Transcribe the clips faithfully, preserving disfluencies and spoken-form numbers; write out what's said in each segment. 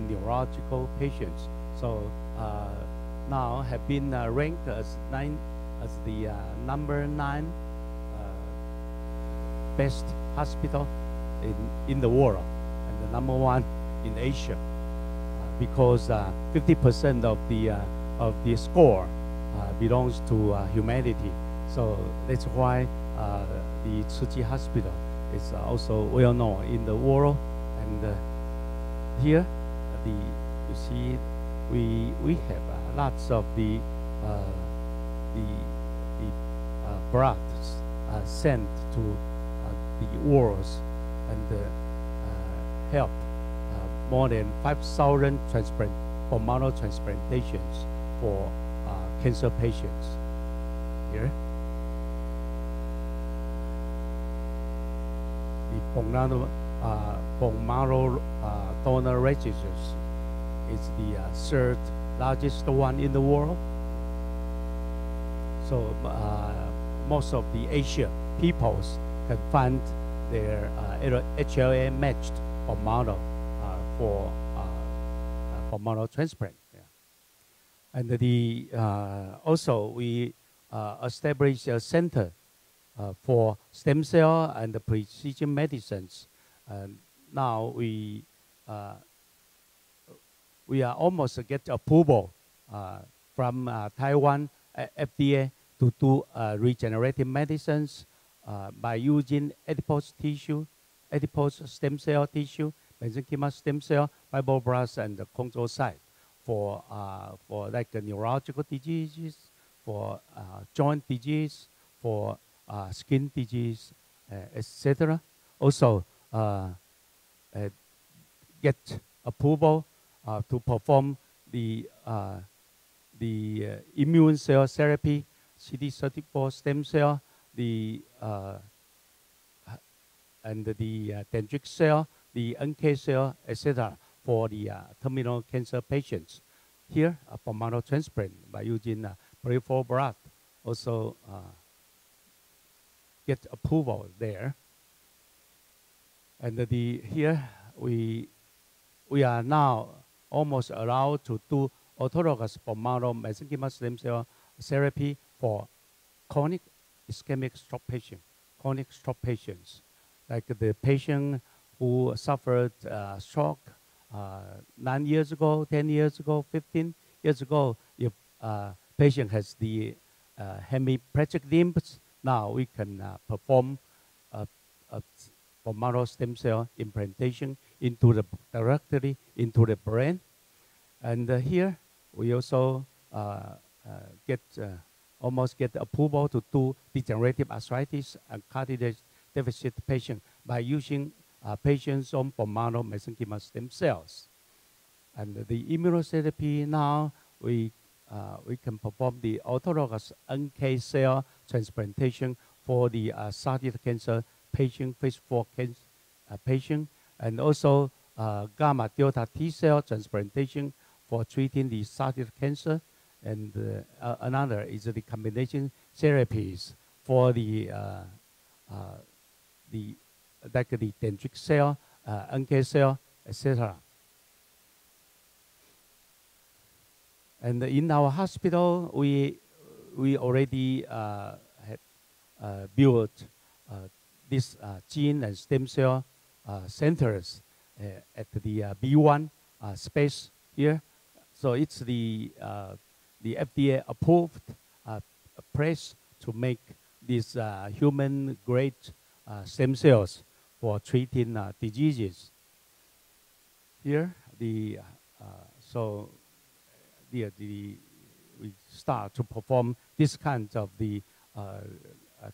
neurological patients. So uh, now have been uh, ranked as nine, as the uh, number nine uh, best hospital in in the world, and the number one in Asia, uh, because fifty percent uh, of the uh, of the score uh, belongs to uh, humanity. So that's why uh, the Tzu Chi Hospital is also well known in the world. And uh, here, the you see, we we have uh, lots of the uh, the, the uh, products uh, sent to uh, the world, and uh, uh, help uh, more than five thousand transplant hormonal transplantations for uh, cancer patients. Here, the Pongano, Uh, bone marrow uh, donor registers is the uh, third largest one in the world. So uh, most of the Asia peoples can find their uh, H L A matched bone marrow uh, for uh, bone marrow transplant. Yeah. And the uh, also we uh, established a center uh, for stem cell and the precision medicines. And now we uh, we are almost get approval uh, from uh, Taiwan uh, F D A to do uh, regenerative medicines uh, by using adipose tissue, adipose stem cell tissue, mesenchymal stem cell, fibroblasts, and the control site for uh, for like the neurological diseases, for uh, joint disease, for uh, skin disease, uh, et cetera. Also. Uh, uh, get approval uh, to perform the uh, the uh, immune cell therapy, C D thirty-four stem cell, the uh, and the uh, dendritic cell, the N K cell, et cetera for the uh, terminal cancer patients. Here, a bone marrow transplant by using uh, peripheral blood also uh, get approval there. And the here we we are now almost allowed to do autologous bone marrow mesenchymal stem cell therapy for chronic ischemic stroke patients, chronic stroke patients, like the patient who suffered uh, stroke uh, nine years ago, ten years ago, fifteen years ago. If uh, patient has the uh, hemiplegic limbs, now we can uh, perform a, a bone marrow stem cell implantation into the directly into the brain. And uh, here we also uh, uh, get uh, almost get approval to do degenerative arthritis and cartilage deficit patient by using uh, patients on bone marrow mesenchymal stem cells. And the immunotherapy now we uh, we can perform the autologous N K cell transplantation for the uh, solid cancer patient, phase four cancer uh, patient, and also uh, gamma delta T cell transplantation for treating the solid cancer, and uh, uh, another is the combination therapies for the uh, uh, the like the dendritic cell, uh, N K cell, et cetera. And in our hospital, we we already uh, had uh, built. Uh, These uh, gene and stem cell uh, centers uh, at the uh, B one uh, space here, so it's the uh, the F D A approved uh, place to make these uh, human grade uh, stem cells for treating uh, diseases. Here the uh, so the, the we start to perform this kind of the uh, uh,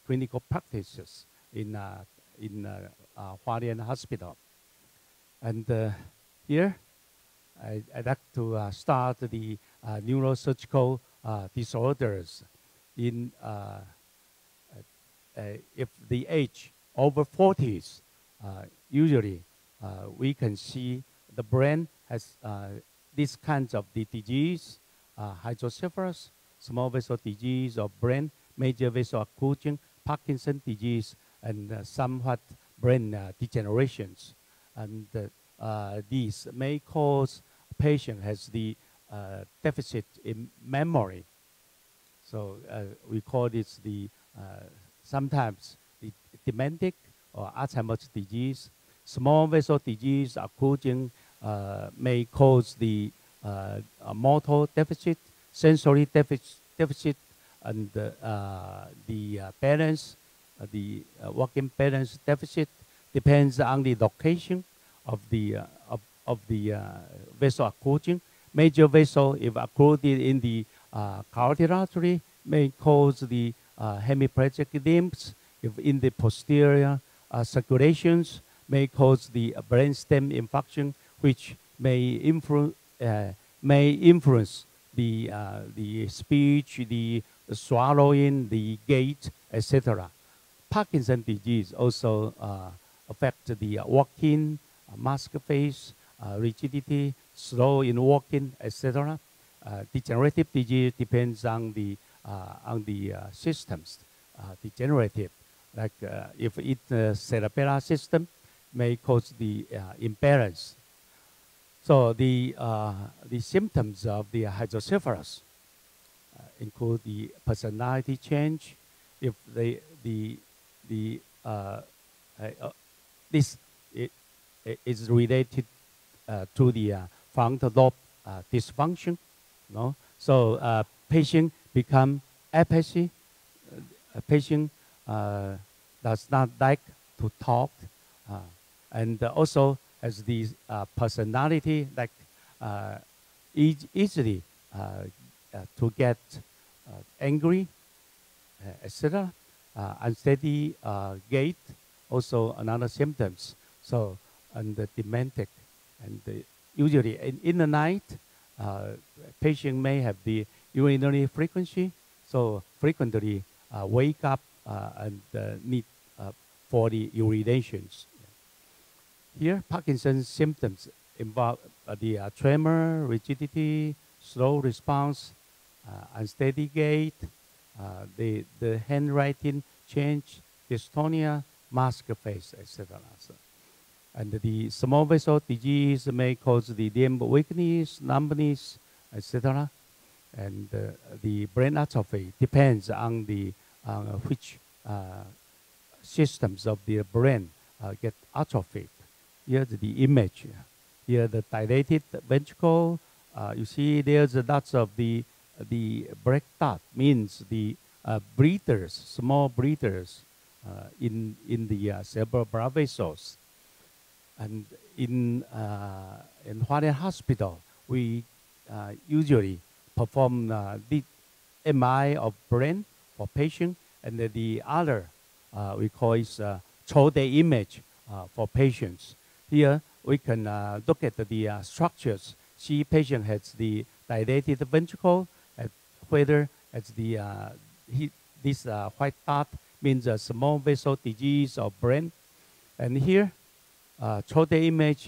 clinical practices in uh, in uh, uh, Hualien Hospital. And uh, here, I, I'd like to uh, start the uh, neurosurgical uh, disorders. In uh, uh, if the age over forties, uh, usually uh, we can see the brain has uh, these kinds of the disease, uh, hydrocephalus, small vessel disease of brain, major vessel occlusion, Parkinson's disease, and uh, somewhat brain uh, degenerations. And uh, uh, these may cause patient has the uh, deficit in memory. So uh, we call this the uh, sometimes the dementic or Alzheimer's disease. Small vessel disease occlusion uh, may cause the uh, motor deficit, sensory deficit, deficit and uh, uh, the uh, balance, uh, the uh, walking balance deficit depends on the location of the uh, of, of the uh, vessel occlusion. Major vessel, if occluded in the Uh, carotid artery, may cause the uh, hemiplegic limbs. If in the posterior uh, circulations, may cause the uh, brainstem infarction, which may influence uh, may influence the uh, the speech, the swallowing, the gait, et cetera. Parkinson's disease also uh, affects the uh, walking, uh, mask face, uh, rigidity, slow in walking, et cetera. Uh, degenerative disease depends on the uh, on the uh, systems. Uh, degenerative, like uh, if it uh, cerebellar system, may cause the uh, imbalance. So the uh, the symptoms of the hydrocephalus uh, include the personality change. If they the the uh, uh, this it, it is related uh, to the uh, frontal lobe uh, dysfunction. No, so uh, patient become apathy. A patient uh, does not like to talk, uh, and also as the uh, personality like uh, e easily uh, uh, to get uh, angry, uh, et cetera. Uh, unsteady uh, gait, also another symptoms. So and the demented, and the, usually in, in the night. Uh, patient may have the urinary frequency, so frequently uh, wake up uh, and uh, need uh, for the urinations. Here, Parkinson's symptoms involve uh, the uh, tremor, rigidity, slow response, uh, unsteady gait, uh, the, the handwriting change, dystonia, mask face, et cetera. And the small vessel disease may cause the limb weakness, numbness, et cetera. And uh, the brain atrophy depends on the uh, which uh, systems of the brain uh, get atrophied. Here's the image. Here the dilated ventricle. Uh, you see there's lots of the the black dot means the uh, breathers, small breathers uh, in in the uh, cerebral vessels. And in, uh, in Hualien Hospital, we uh, usually perform uh, the M I of brain for patient, and the, the other uh, we call is uh, Chode image uh, for patients. Here we can uh, look at the uh, structures. See patient has the dilated ventricle, at whether as the, uh, he, this uh, white dot means a small vessel disease of brain. And here, Uh, Chode image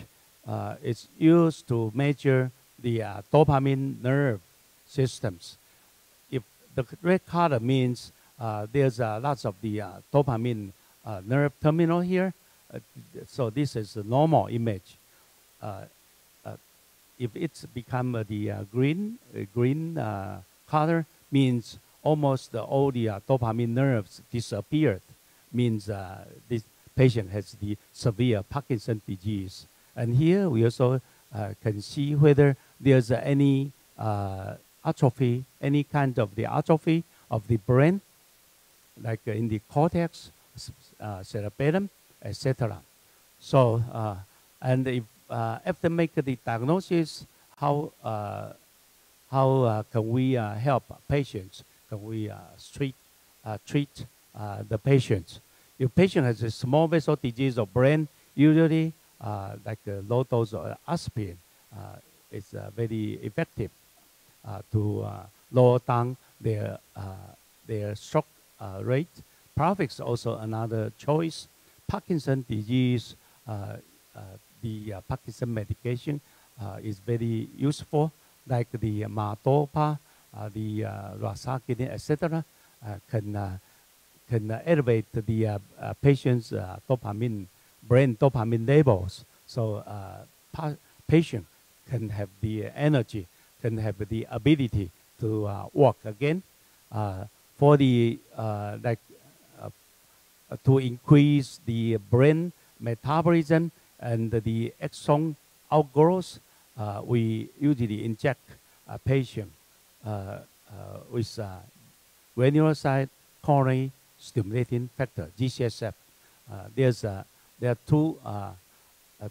uh, is used to measure the uh, dopamine nerve systems. If the red color means uh, there's uh, lots of the uh, dopamine uh, nerve terminal here, uh, so this is a normal image. Uh, uh, if it's become uh, the uh, green, uh, green uh, color means almost uh, all the uh, dopamine nerves disappeared, means uh, this patient has the severe Parkinson's disease. And here we also uh, can see whether there's uh, any uh, atrophy, any kind of the atrophy of the brain, like uh, in the cortex, uh, cerebellum, et cetera. So, uh, and if, uh, after making the diagnosis, how, uh, how uh, can we uh, help patients? Can we uh, treat, uh, treat uh, the patients? If patient has a small vessel disease of brain, usually uh, like a low dose of aspirin uh, is uh, very effective uh, to uh, lower down their, uh, their stroke uh, rate. Profect is also another choice. Parkinson's disease, uh, uh, the uh, Parkinson's medication uh, is very useful, like the Madopa, uh, the uh, Rasagiline, et cetera, uh, can uh, can uh, elevate the uh, uh, patient's uh, dopamine, brain dopamine levels. So uh, pa patient can have the energy, can have the ability to uh, work again uh, for the uh, like uh, to increase the brain metabolism and the exon outgrowth. Uh, we usually inject a patient uh, uh, with uh, granulocyte coronary stimulating factor (G C S F). Uh, there's uh, there are two uh, uh,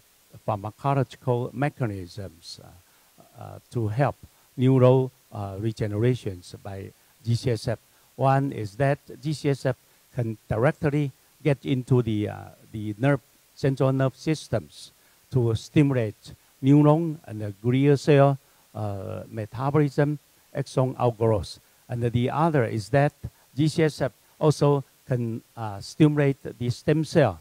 pharmacological mechanisms uh, uh, to help neural uh, regenerations by G C S F. One is that G C S F can directly get into the uh, the nerve central nerve systems to stimulate neuron and the glial cell uh, metabolism, exon outgrowth. And the other is that G C S F also can uh, stimulate the stem cell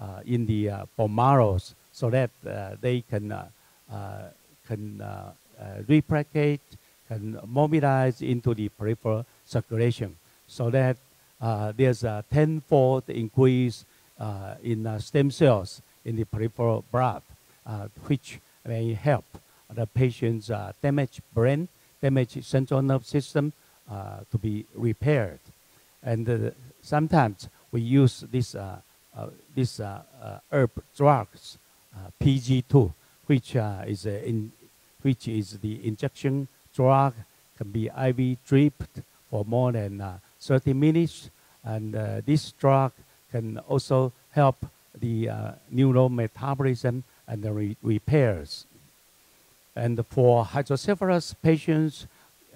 uh, in the uh, bone marrow so that uh, they can uh, uh, can uh, uh, replicate, can mobilize into the peripheral circulation, so that uh, there's a tenfold increase uh, in uh, stem cells in the peripheral blood, uh, which may help the patient's uh, damaged brain, damaged central nerve system uh, to be repaired. And uh, sometimes we use this, uh, uh, this uh, uh, herb drugs, uh, P G two, which, uh, is a in, which is the injection drug, can be I V dripped for more than uh, thirty minutes. And uh, this drug can also help the uh, neural metabolism and the re repairs. And for hydrocephalus patients,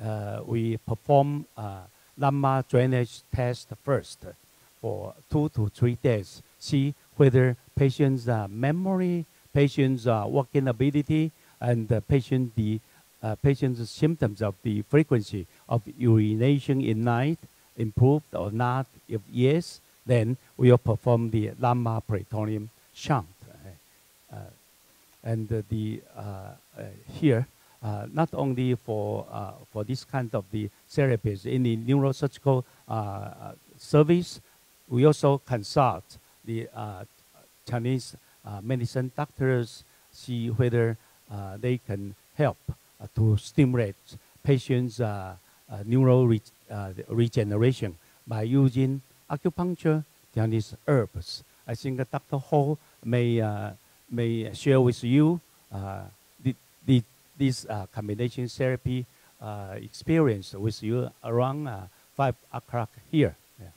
uh, we perform uh, lamma drainage test first for two to three days, see whether patient's uh, memory, patient's uh, walking ability, and the patient, the uh, patient's symptoms of the frequency of urination in night improved or not. If yes, then we'll perform the lamma peritoneum shunt. Uh, And uh, the uh, uh, here, uh, not only for uh, for this kind of the therapies in the neurosurgical uh, service, we also consult the uh, Chinese uh, medicine doctors, see whether uh, they can help uh, to stimulate patients' uh, uh, neural re uh, regeneration by using acupuncture, Chinese herbs. I think uh, Doctor Ho may. Uh, may share with you uh, the, the, this uh, combination therapy uh, experience with you around uh, five o'clock here. Yeah.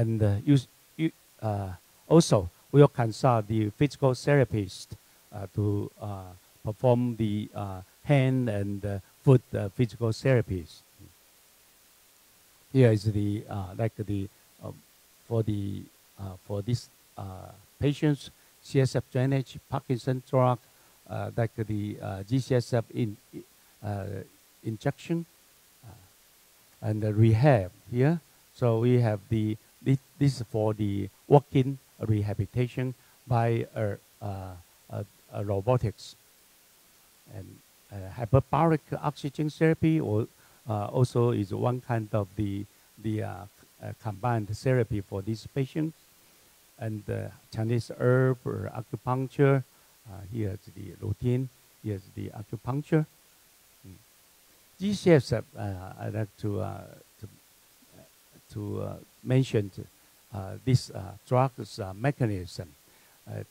And uh, you, you, uh, also, we'll consult the physical therapist uh, to uh, perform the uh, hand and uh, foot uh, physical therapies. Here is the, uh, like the, uh, for the, uh, for these uh, patients, C S F drainage, Parkinson drug, uh, like the uh, G C S F in, uh, injection, uh, and the rehab here. So we have the, this, this is for the walking rehabilitation by a, a, a, a robotics. And uh, hyperbaric oxygen therapy or, uh, also is one kind of the, the uh, uh, combined therapy for these patients. And uh, Chinese herb or acupuncture. Uh, here's the routine. Here's the acupuncture. Mm. G C S F, uh, I'd like to uh, to, uh, to uh, mention uh, this uh, drug's uh, mechanism. Uh,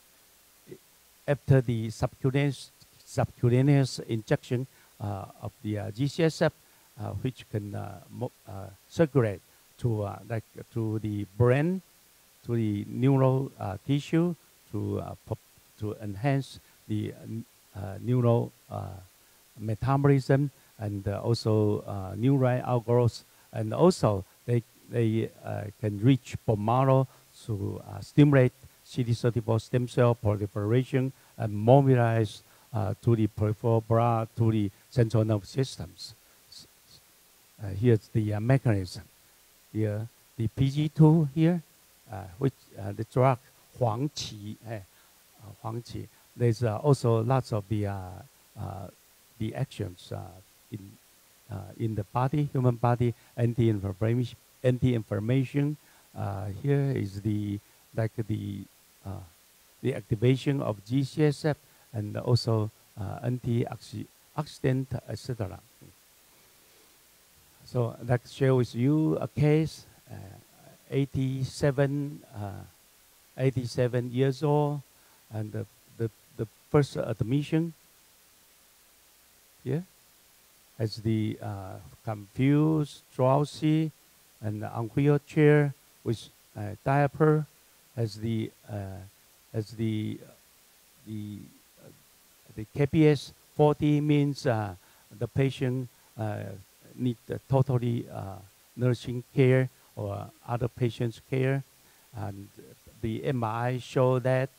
after the subcutaneous subcutaneous injection uh, of the uh, G C S F, uh, which can uh, mo uh, circulate to uh, like to the brain, to the neural uh, tissue to, uh, pop to enhance the uh, uh, neural uh, metabolism and uh, also uh, neural outgrowth. And also they, they uh, can reach bone marrow to uh, stimulate C D thirty-four stem cell proliferation and mobilize uh, to the peripheral blood, to the central nerve systems. Uh, here's the uh, mechanism. Here, the P G two here. Uh, which uh, the drug Huang Qi, eh, uh, Huang Qi. There's uh, also lots of the uh, uh, the actions uh, in uh, in the body, human body, anti-inflammation. Anti-inflammation. Uh, here is the like the uh, the activation of G C S F and also uh, antioxidant, et cetera. So that shows you a case, uh, eighty-seven years old, and the, the, the first admission here as the uh, confused, drowsy, and on wheelchair with uh, diaper as the uh, as the the uh, the K P S forty means uh, the patient uh, need uh, totally uh, nursing care or other patients care, and the M R I show that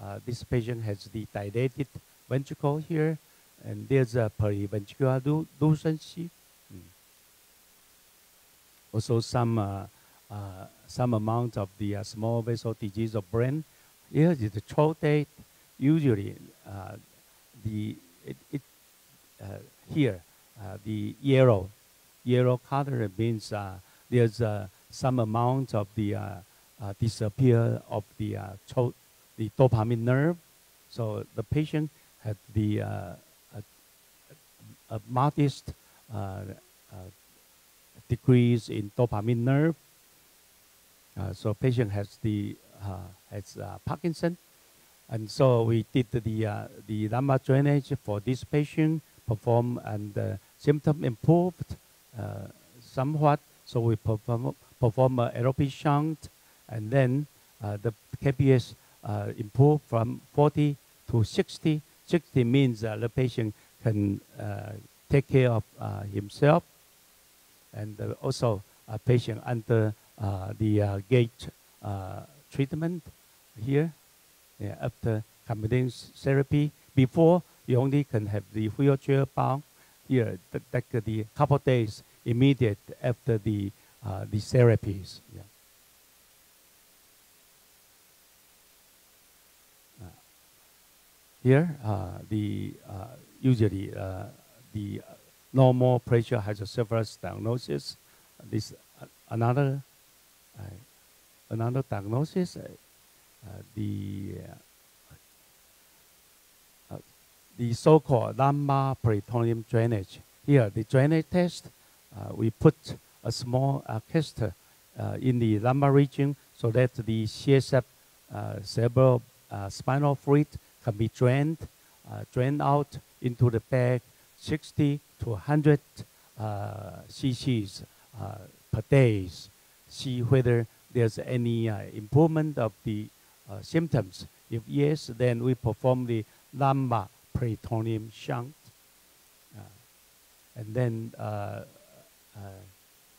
uh, this patient has the dilated ventricle here, and there's a periventricular lucency. Mm. Also some uh, uh, some amount of the uh, small vessel disease of brain. Here is the throat date. Usually uh, the it, it uh, here uh, the yellow yellow color means uh, there's uh, some amount of the uh, uh, disappear of the uh, throat, the dopamine nerve. So the patient had the uh, a modest uh, uh, decrease in dopamine nerve. Uh, so patient has the uh, has uh, Parkinson, and so we did the uh, the lamma drainage for this patient. Perform and uh, symptom improved uh, somewhat. So we perform perform a aerobic shunt, and then uh, the K P S uh, improved from forty to sixty. sixty means uh, the patient can uh, take care of uh, himself, and uh, also a patient under uh, the uh, gate uh, treatment here. Yeah, after combination therapy, before you only can have the wheelchair bound here, like the, the couple of days immediate after the uh, the therapies. Yeah. Uh, here, uh, the uh, usually uh, the normal pressure hydrocephalus diagnosis. This uh, another uh, another diagnosis. Uh, uh, the uh, uh, the so-called lamma peritoneum drainage. Here, the drainage test. Uh, we put a small uh, caster uh, in the lamma region so that the C S F uh, cerebral uh, spinal fluid can be drained uh, drained out into the bag, sixty to one hundred uh, cc's uh, per day. See whether there's any uh, improvement of the uh, symptoms. If yes, then we perform the lamma peritoneum shunt, uh, and then uh, uh,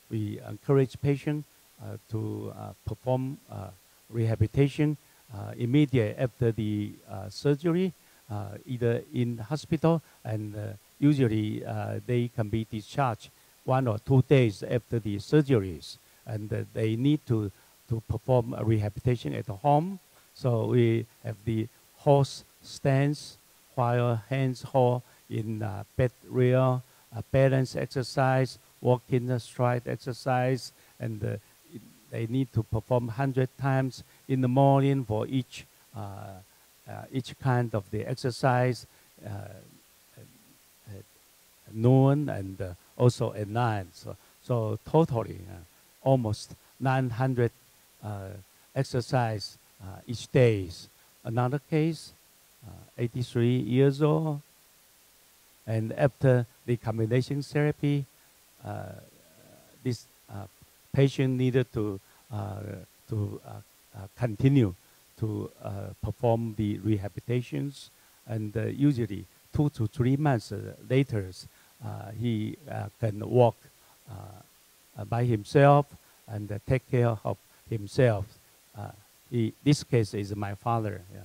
we encourage patient uh, to uh, perform uh, rehabilitation uh, immediately after the uh, surgery. Uh, either in hospital, and uh, usually uh, they can be discharged one or two days after the surgeries, and uh, they need to, to perform a rehabilitation at home. So we have the horse stance, while hands hold in uh, bed rail, uh, balance exercise, walking uh, stride exercise, and uh, it, they need to perform one hundred times in the morning for each uh, Uh, each kind of the exercise, uh, at noon, and uh, also at nine. So, so totally uh, almost nine hundred uh, exercise uh, each day. Another case, uh, eighty-three years old, and after the combination therapy, uh, this uh, patient needed to, uh, to uh, uh, continue to uh, perform the rehabilitations, and uh, usually two to three months uh, later, uh, he uh, can walk uh, by himself and uh, take care of himself. Uh, he, this case is my father. Yeah.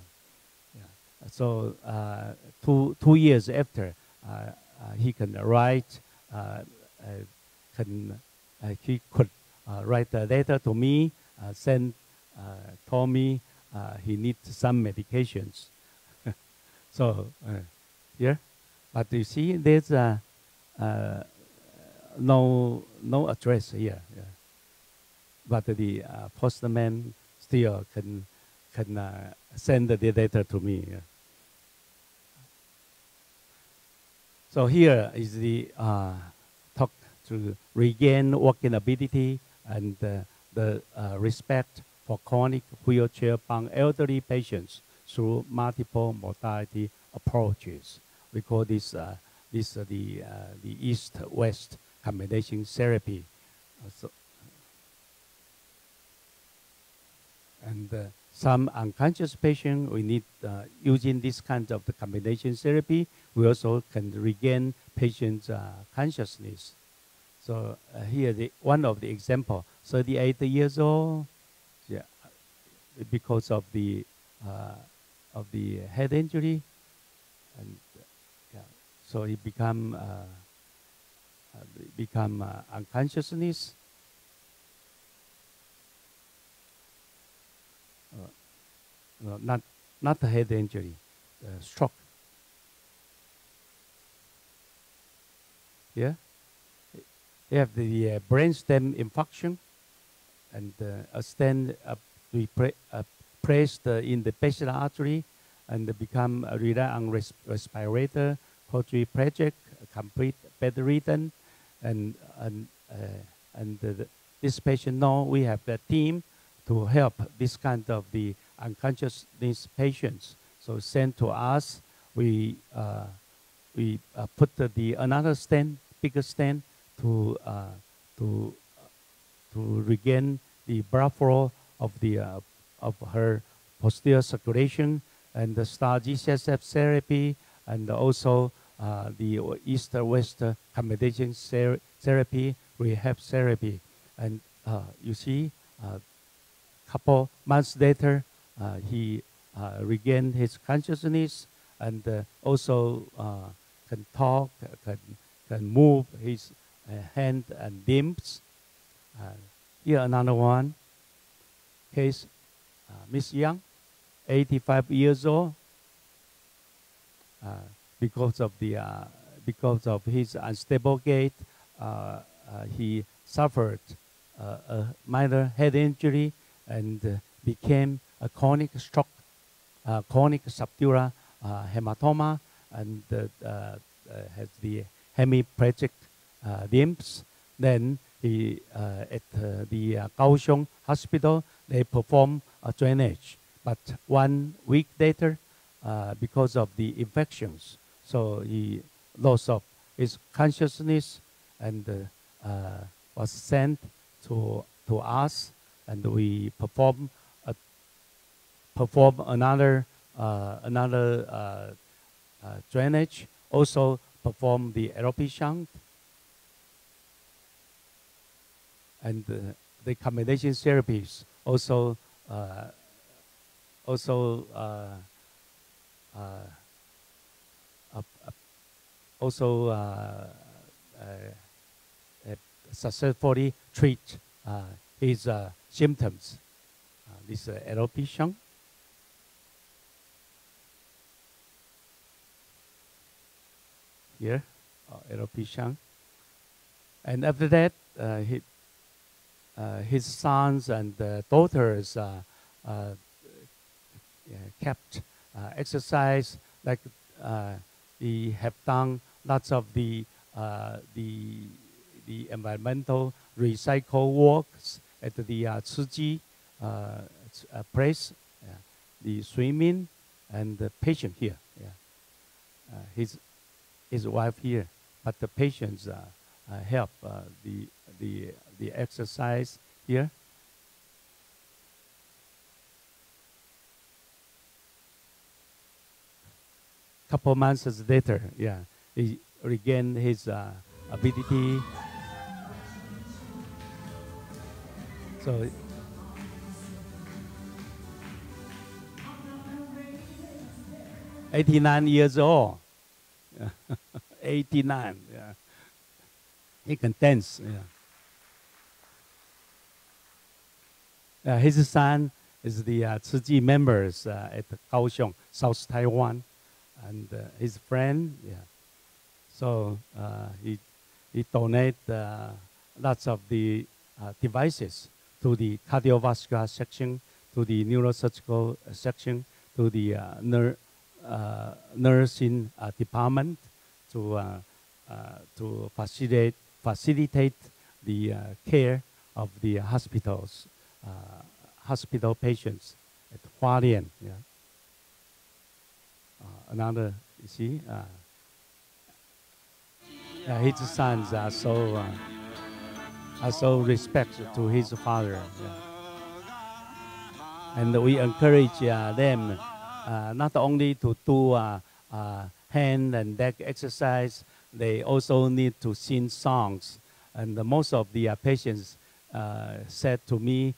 Yeah. So uh, two, two years after, uh, uh, he can write, uh, uh, can, uh, he could uh, write a letter to me, uh, send, uh, told me, Uh, he needs some medications. So uh, yeah, but you see, there's uh, uh, no no address here. Yeah. But the uh, postman still can can uh, send the letter to me. Yeah. So here is the uh, talk to regain walking ability and uh, the uh, respect for chronic wheelchair-bound elderly patients through multiple modality approaches. We call this uh, this uh, the uh, the East-West combination therapy. Uh, so and uh, some unconscious patient, we need uh, using this kind of the combination therapy. We also can regain patients' uh, consciousness. So uh, here the one of the example, thirty-eight years old, yeah, because of the uh, of the head injury, and uh, yeah, so he become uh, become uh, unconsciousness. Uh, no, not not a head injury, uh, stroke. Yeah, you have the uh, brainstem infarction, and uh, a stent uh, pre uh, placed uh, in the basilar artery, and become uh, rely on res respirator, quadriplegic, complete bedridden, and and uh, and uh, the, this patient now we have the team to help this kind of the unconsciousness patients. So sent to us, we uh, we uh, put the, the another stent, bigger stent, to uh, to uh, to regain the blood flow of the uh, of her posterior circulation, and the start G C S F therapy, and also uh, the East-West combination ther therapy, rehab therapy, and uh, you see. Uh, Couple months later, uh, he uh, regained his consciousness and uh, also uh, can talk, can can move his uh, hand and limbs. Uh, here another one case, uh, Miss Young, eighty-five years old. Uh, because of the uh, because of his unstable gait, uh, uh, he suffered uh, a minor head injury and uh, became a chronic stroke, uh, chronic subdural uh, hematoma, and uh, uh, has the hemiplegic uh, limbs. Then he, uh, at uh, the uh, Kaohsiung Hospital, they performed a drainage. But one week later, uh, because of the infections, so he lost of his consciousness and uh, uh, was sent to, to us. And we perform a, perform another uh, another uh, uh, drainage. Also perform the L P shunt and uh, the combination therapies. Also uh, also uh, uh, uh, also uh, uh, uh, successfully treat uh, his. Uh, symptoms. Uh, this uh, alopecia. Here, uh, alopecia. And after that, uh, he, uh, his sons and uh, daughters uh, uh, uh, kept uh, exercise, like uh, they have done lots of the, uh, the, the environmental recycle works, at the uh, Tzu Chi uh, uh, place, uh, the swimming, and the patient here. Yeah. Uh, his, his wife here, but the patients uh, uh, help uh, the, the, the exercise here. Couple months later, yeah, he regained his uh, ability. So, eighty-nine years old, eighty-nine, yeah. He can dance, yeah. Uh, his son is the uh, Tzu Chi members uh, at Kaohsiung, South Taiwan, and uh, his friend, yeah. So uh, he, he donate uh, lots of the uh, devices to the cardiovascular section, to the neurosurgical section, to the uh, ner uh, nursing uh, department, to uh, uh, to facilitate facilitate the uh, care of the hospitals uh, hospital patients at Hualien. Yeah. Uh, another, you see, uh, yeah, his sons are so uh, are so respectful to his father. Yeah. And we encourage uh, them uh, not only to do uh, uh, hand and neck exercise, they also need to sing songs. And the, most of the uh, patients uh, said to me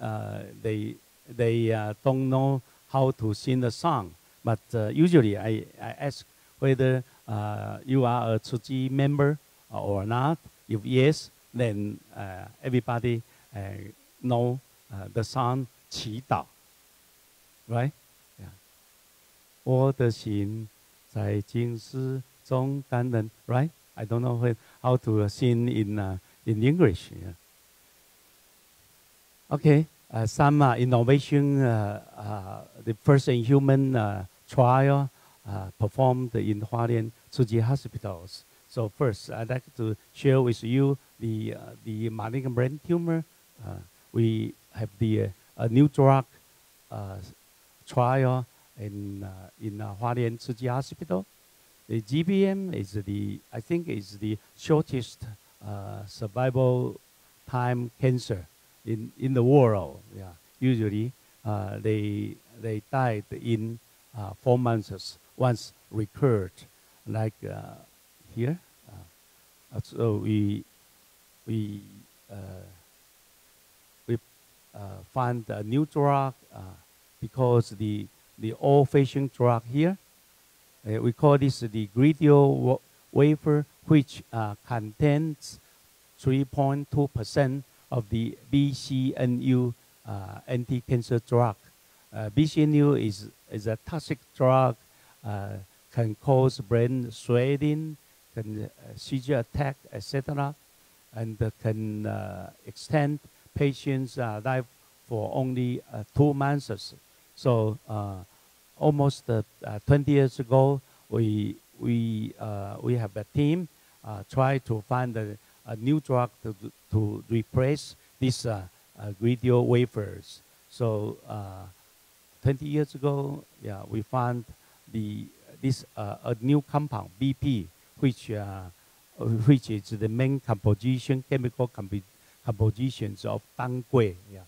uh, they, they uh, don't know how to sing the song. But uh, usually I, I ask whether uh, you are a Tzu Chi member or not. If yes, then uh, everybody uh, know uh, the song Qi Dao, right? Yeah. 我的心在静思中感恩, right? I don't know when, how to sing in uh, in English. Yeah. Okay, uh, some uh, innovation, uh, uh, the first in human uh, trial uh, performed in Hualien Tzu Chi hospitals. So first, I'd like to share with you the uh, the malignant brain tumor. Uh, we have the uh, a new drug uh, trial in uh, in uh, Hualien Tzu Chi Hospital. The G B M is the, I think, is the shortest uh, survival time cancer in, in the world. Yeah. Usually, uh, they, they died in uh, four months once recurred, like uh, here. Uh, so we, we, uh, we uh, found a new drug uh, because the, the old-fashioned drug here, Uh, we call this the glial wafer, which uh, contains three point two percent of the B C N U uh, anti-cancer drug. Uh, B C N U is, is a toxic drug, uh, can cause brain swelling, can uh, seizure attack, et cetera, and uh, can uh, extend patients' uh, life for only uh, two months. So. Uh, Almost uh, uh, twenty years ago, we we uh, we have a team uh, try to find a, a new drug to to replace these uh, uh, radio wafers. So uh, twenty years ago, yeah, we found the this uh, a new compound B P, which uh, which is the main composition chemical comp compositions of Dang Gui, yeah,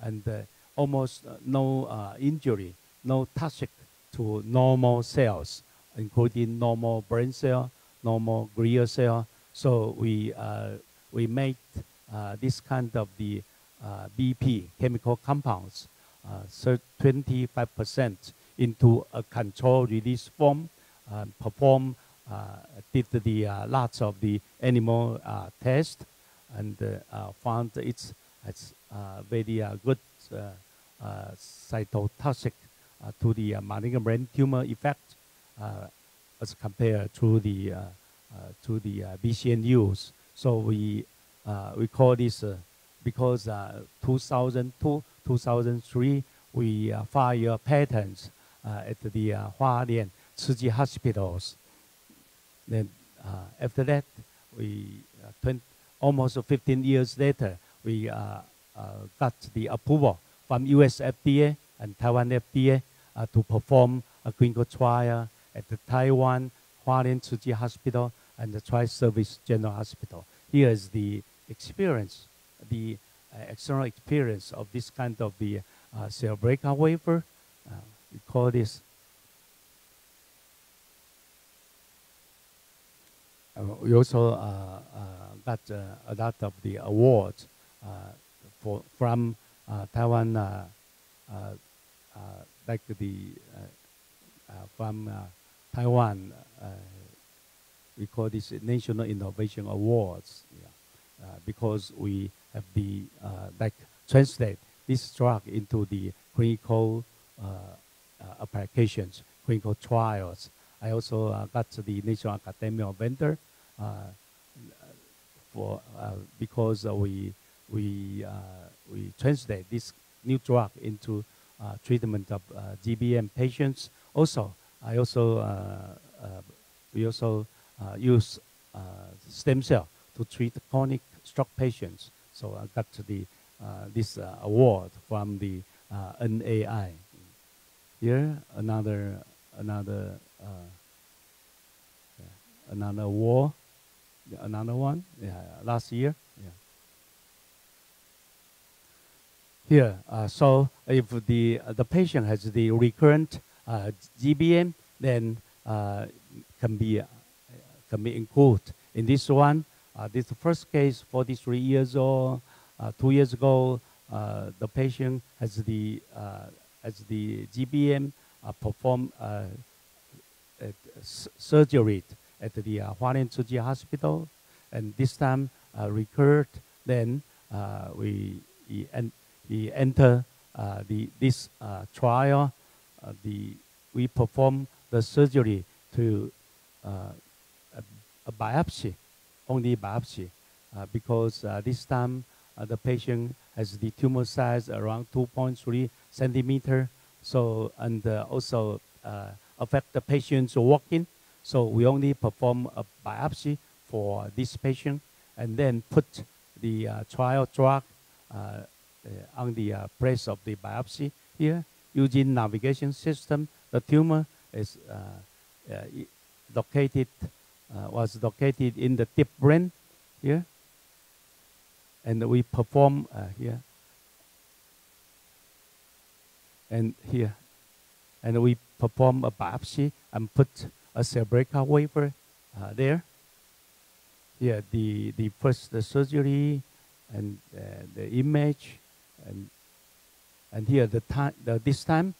and uh, almost no uh, injury. No toxic to normal cells, including normal brain cell, normal glial cell. So we uh, we make uh, this kind of the uh, B P chemical compounds, uh, twenty-five percent into a controlled release form, uh, perform uh, did the uh, lots of the animal uh, test, and uh, uh, found it's it's uh, very uh, good uh, uh, cytotoxic. Uh, to the uh, malignant brain tumor effect uh, as compared to the uh, uh, to the uh, B C N Us. So we uh, we call this uh, because uh, two thousand two, two thousand three we uh, filed patents uh, at the uh, Hualien Tzu Chi hospitals. Then uh, after that, we uh, twenty, almost fifteen years later, we uh, uh, got the approval from U S F D A. And Taiwan F D A uh, to perform a clinical trial at the Taiwan Hualien Tzu Chi Hospital and the Tri-Service General Hospital. Here is the experience, the uh, external experience of this kind of the uh, cell breakout wafer. Uh, we call this, uh, we also uh, uh, got uh, a lot of the awards uh, for, from uh, Taiwan uh, uh, Uh, like the uh, uh, from uh, Taiwan, uh, we call this National Innovation Awards, yeah. uh, because we have the uh, like translate this drug into the clinical uh, uh, applications, clinical trials. I also uh, got the National Academy of Inventor uh, for uh, because uh, we we uh, we translate this new drug into Uh, treatment of uh, G B M patients. Also, I also uh, uh, we also uh, use uh, stem cell to treat chronic stroke patients. So I got the, uh, this uh, award from the uh, N A I. Here, another, another, uh, yeah, another award, another one, yeah, last year. Yeah. Here, uh, so if the, uh, the patient has the recurrent uh, G B M, then uh, can be uh, can be included in this one. Uh, this first case, forty-three years old, uh, two years ago. Uh, the patient has the uh, has the G B M uh, performed uh, at surgery at the uh, Hualien Tzu Chi Hospital, and this time uh, recurred. Then uh, we he, en he enter uh, the this uh, trial. Uh, the we perform the surgery to uh, a, a biopsy, only biopsy, uh, because uh, this time uh, the patient has the tumor size around two point three centimeter, so and uh, also uh, affect the patient's walking. So we only perform a biopsy for this patient, and then put the uh, trial drug uh, uh, on the uh, place of the biopsy here using navigation system. The tumor is uh, uh, located, uh, was located in the deep brain here, and we perform uh, here and here, and we perform a biopsy and put a cerebral wafer uh, there. Yeah, the the first the surgery and uh, the image, and and here the time the, this time.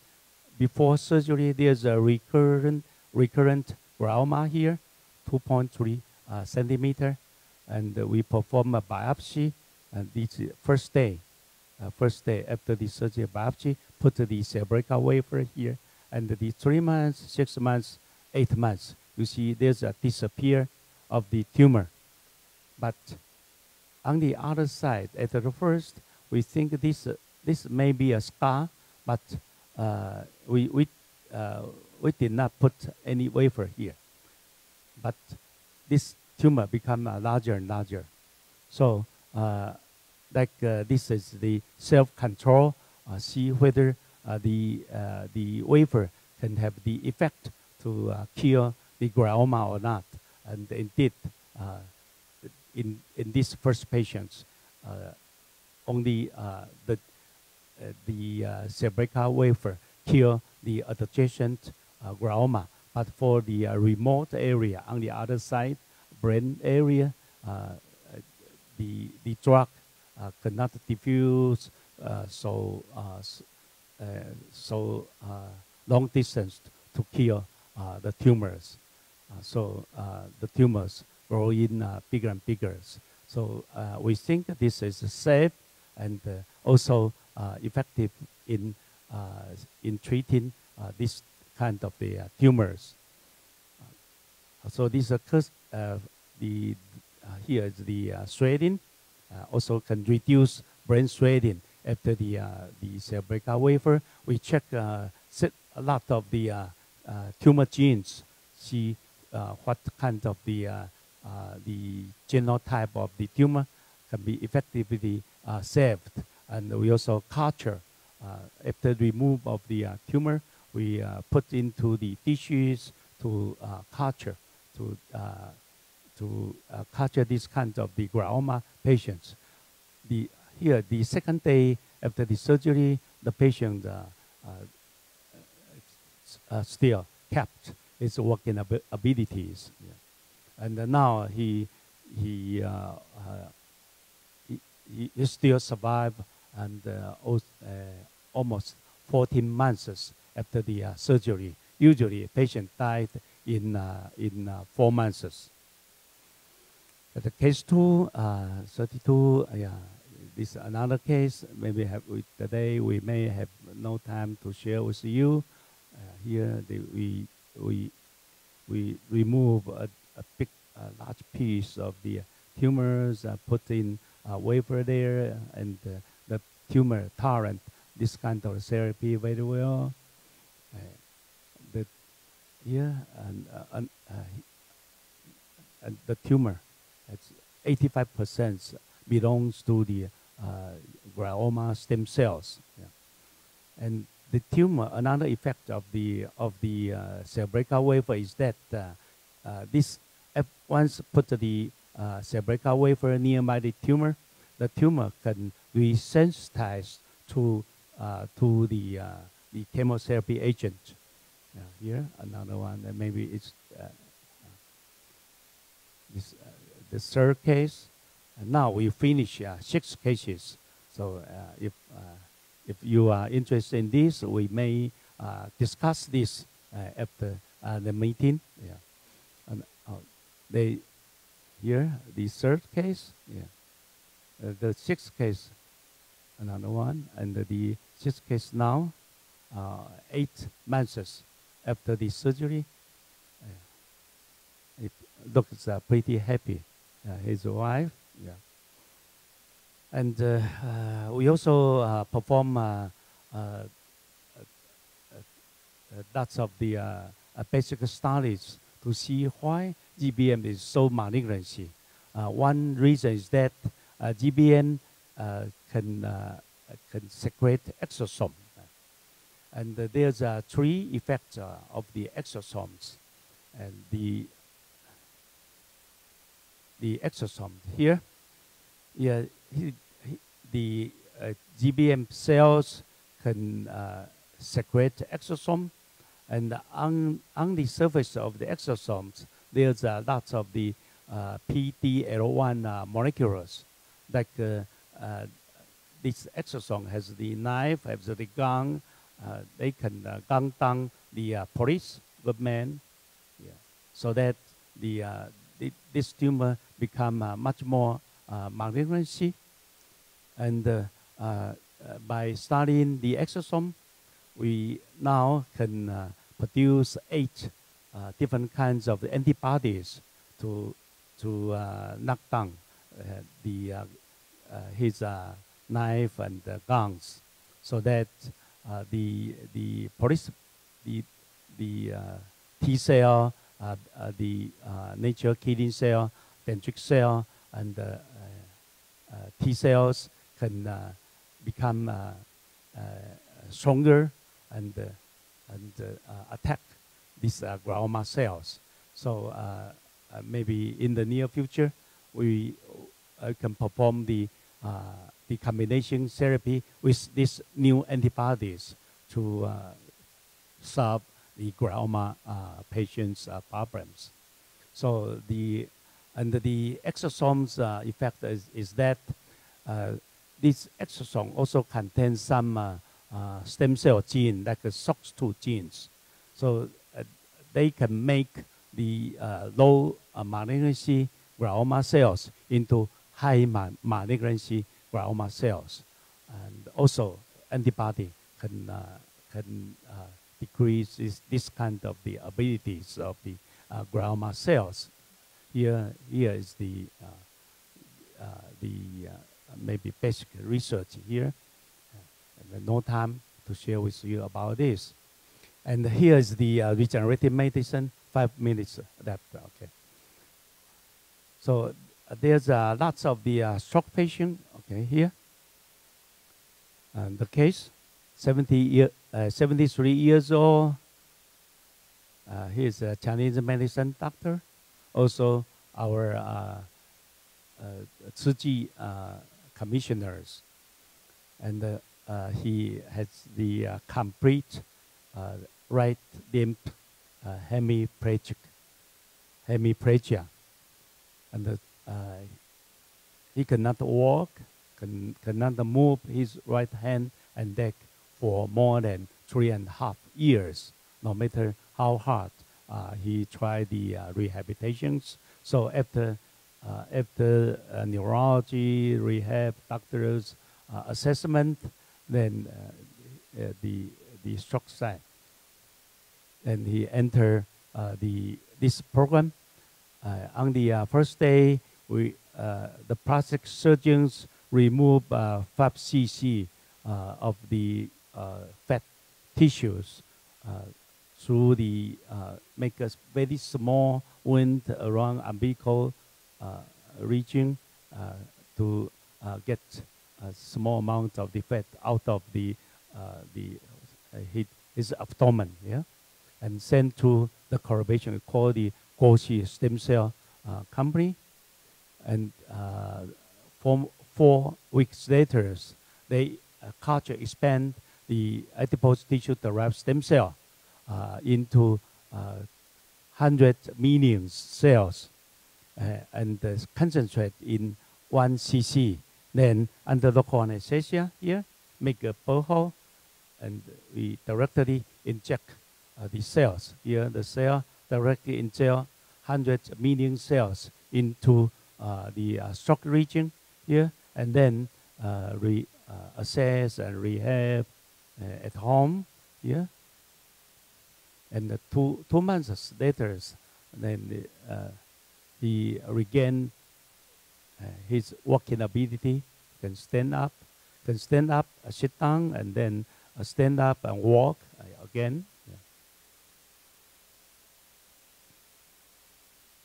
Before surgery, there's a recurrent, recurrent glioma here, two point three uh, centimeter, and uh, we perform a biopsy. And this first day, uh, first day after the surgery biopsy, put the cerebral wafer here, and the three months, six months, eight months, you see there's a disappear of the tumor. But on the other side, at the first, we think this uh, this may be a scar, but Uh, we we uh, we did not put any wafer here, but this tumor become uh, larger and larger. So, uh, like uh, this is the self-control. Uh, see whether uh, the uh, the wafer can have the effect to uh, kill the glioma or not. And indeed, uh, in in this first patients, uh, only uh, the Uh, the uh, cerebral wafer kill the adjacent uh, glioma, but for the uh, remote area on the other side, brain area, uh, the the drug uh, cannot diffuse uh, so uh, uh, so uh, long distance to kill uh, the tumors. Uh, so uh, the tumors grow in uh, bigger and bigger. So uh, we think this is safe and uh, also Uh, effective in uh, in treating uh, this kind of the uh, tumors. Uh, so this occurs uh, the uh, here is the uh, shredding, uh, also can reduce brain shredding after the uh, the cerebral wafer. We check uh, a lot of the uh, uh, tumor genes, see uh, what kind of the uh, uh, the genotype of the tumor can be effectively uh, saved. And we also culture, uh, after the remove of the uh, tumor, we uh, put into the tissues to uh, culture, to, uh, to uh, culture these kinds of the glioma patients. The, here, the second day after the surgery, the patient uh, uh, uh, still kept his working ab abilities. Yeah. And uh, now he, he, uh, uh, he, he still survived and uh, uh, almost fourteen months after the uh, surgery. Usually, a patient died in, uh, in uh, four months. At the case two, uh, thirty-two, uh, yeah, this is another case. Maybe have we, today we may have no time to share with you. Uh, here, the, we, we, we remove a, a big, a large piece of the tumors, uh, put in a wafer there, and uh, tumor tolerant this kind of therapy very well. Uh, that yeah, and, uh, and uh, the tumor. It's eighty-five percent belongs to the uh, glioma stem cells. Yeah. And the tumor, another effect of the of the uh, cell breakout wafer is that uh, uh, this F once put the uh, cell breakout wafer nearby the tumor, the tumor can resensitize to uh, to the uh, the chemotherapy agent. Uh, here, another one that maybe it's uh, this, uh, the third case. And now we finish uh, six cases. So uh, if uh, if you are interested in this, we may uh, discuss this uh, after uh, the meeting. Yeah. And uh, they here the third case. Yeah. Uh, the sixth case, another one, and the sixth case now, uh, eight months after the surgery. Uh, it looks uh, pretty happy. Uh, his wife. Yeah. And uh, uh, we also uh, perform uh, uh, uh, uh, lots of the uh, uh, basic studies to see why G B M is so malignancy. Uh, one reason is that uh, G B M uh, can uh, can secrete exosome, and uh, there's uh, three effects uh, of the exosomes, and the the exosome here. Yeah, he, he, the uh, G B M cells can uh, secrete exosome, and on, on the surface of the exosomes, there's uh, lots of the uh, P D L one uh, molecules. Like uh, uh, this exosome has the knife, has the gun. Uh, they can uh, gun down the uh, police, the man, yeah, so that the uh, the, this tumor become uh, much more uh, malignancy. And uh, uh, uh, by studying the exosome, we now can uh, produce eight uh, different kinds of antibodies to to uh, knock down uh, the uh, uh, his uh, knife and uh, guns, so that uh, the the police, the the uh, T cell. Uh, uh, the uh, nature killing cell, dendritic cell, and uh, uh, uh, T cells can uh, become uh, uh, stronger and uh, and uh, uh, attack these uh, glioma cells. So uh, uh, maybe in the near future, we uh, can perform the uh, the combination therapy with these new antibodies to uh, solve the glioma uh, patients' uh, problems. So the and the exosomes uh, effect is, is that uh, this exosome also contains some uh, uh, stem cell gene, like a Sox two genes. So uh, they can make the uh, low uh, malignancy glioma cells into high ma malignancy glioma cells, and also antibody can uh, can. Uh, decrease is this kind of the abilities of the uh, glioma cells. Here, here is the uh, uh, the uh, maybe basic research here. Uh, and no time to share with you about this. And here is the uh, regenerative medicine. Five minutes left. Okay. So uh, there's uh, lots of the uh, stroke patient. Okay, here. And the case, seventy years. Uh, seventy-three years old. Uh, he is a Chinese medicine doctor. Also, our uh, uh, Tzu Chi uh, commissioners, and uh, uh, he has the uh, complete uh, right limb uh, hemiplegic, hemiplegia, and uh, uh, he cannot walk, can, cannot move his right hand and leg for more than three and a half years, no matter how hard uh, he tried the uh, rehabilitations. So after, uh, after uh, neurology, rehab, doctor's uh, assessment, then uh, uh, the, the stroke site. And he entered uh, the, this program. Uh, on the uh, first day, we, uh, the plastic surgeons removed uh, five C C uh, of the Uh, fat tissues uh, through the, uh, make a very small wound around umbilical uh, region uh, to uh, get a small amount of the fat out of the, uh, the uh, his, his abdomen, yeah? And sent to the collaboration called the Goshi Stem Cell uh, Company. And uh, from four weeks later, they uh, culture expand the adipose tissue-derived stem cell uh, into uh, one hundred million cells uh, and uh, concentrate in one cc. Then under local anesthesia here, make a borehole, and we directly inject uh, the cells. Here the cell directly inject one hundred million cells into uh, the uh, stroke region here, and then uh, re uh, assess and rehab uh, at home here. And the two, two months later, then uh, he regained uh, his walking ability, can stand up, can stand up, uh, sit down, and then uh, stand up and walk uh, again.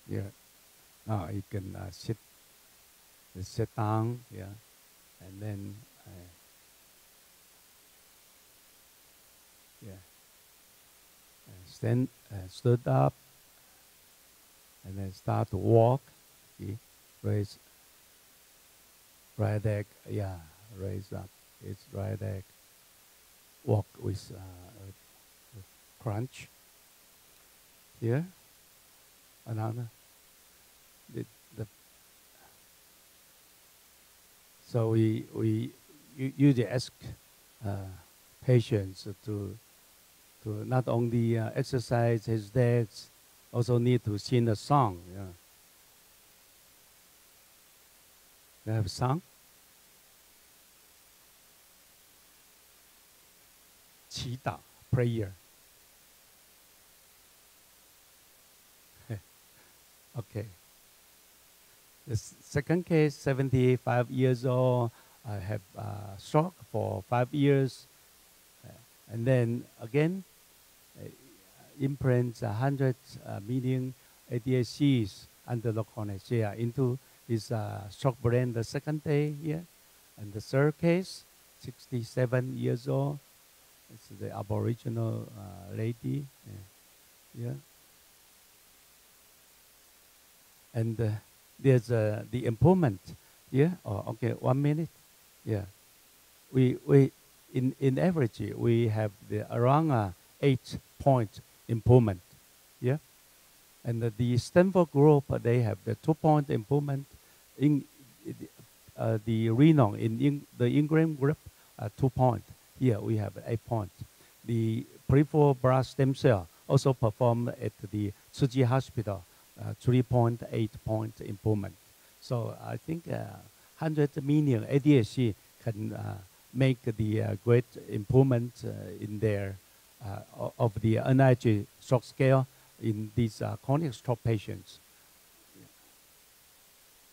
Yeah, yeah. Now he can uh, sit, uh, sit down, yeah, and then, uh, yeah. Stand, uh, stood up, and then start to walk. Okay. Raise right leg, yeah, raise up. It's right leg. Walk with uh, a crunch. Here, another. The, the so we we usually ask uh, patients to. To not only uh, exercise his legs, also need to sing a song. Yeah. Do you have a song? Qi Da, prayer. Okay. The second case, seventy-five years old, I have uh, stroke for five years, uh, and then again, Uh, imprint one hundred uh, million A D A Cs under local anesthesia into his uh, stroke brain the second day here. And the third case, sixty-seven years old, it's the Aboriginal uh, lady. Yeah. Yeah. And uh, there's uh, the improvement. Yeah. Oh, okay, one minute. Yeah. We, we in, in average, we have the around uh, eight point improvement, yeah? And uh, the Stanford group, uh, they have the two point improvement in uh, the renal, in, in the Ingram group, uh, two point. Here we have eight point. The peripheral blood stem cell also performed at the Tzu Chi Hospital, uh, three point eight point improvement. So I think uh, one hundred million A D A C can uh, make the uh, great improvement uh, in their Uh, of the N I H stroke scale in these uh, chronic stroke patients.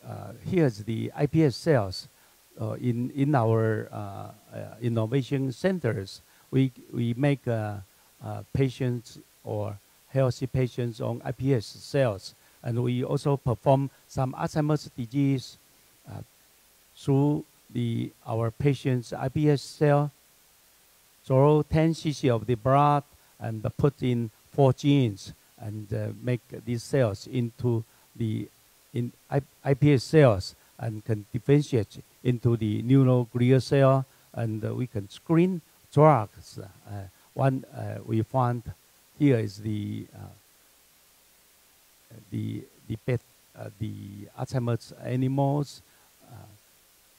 Uh, here's the I P S cells uh, in in our uh, uh, innovation centers. We we make uh, uh, patients or healthy patients on I P S cells, and we also perform some Alzheimer's disease uh, through the our patients' I P S cell. So ten cc of the blood and put in four genes and uh, make these cells into the in I P S cells and can differentiate into the neural glial cell, and uh, we can screen drugs. Uh, one uh, we found here is the uh, the the pet uh, the Alzheimer's animals. Uh,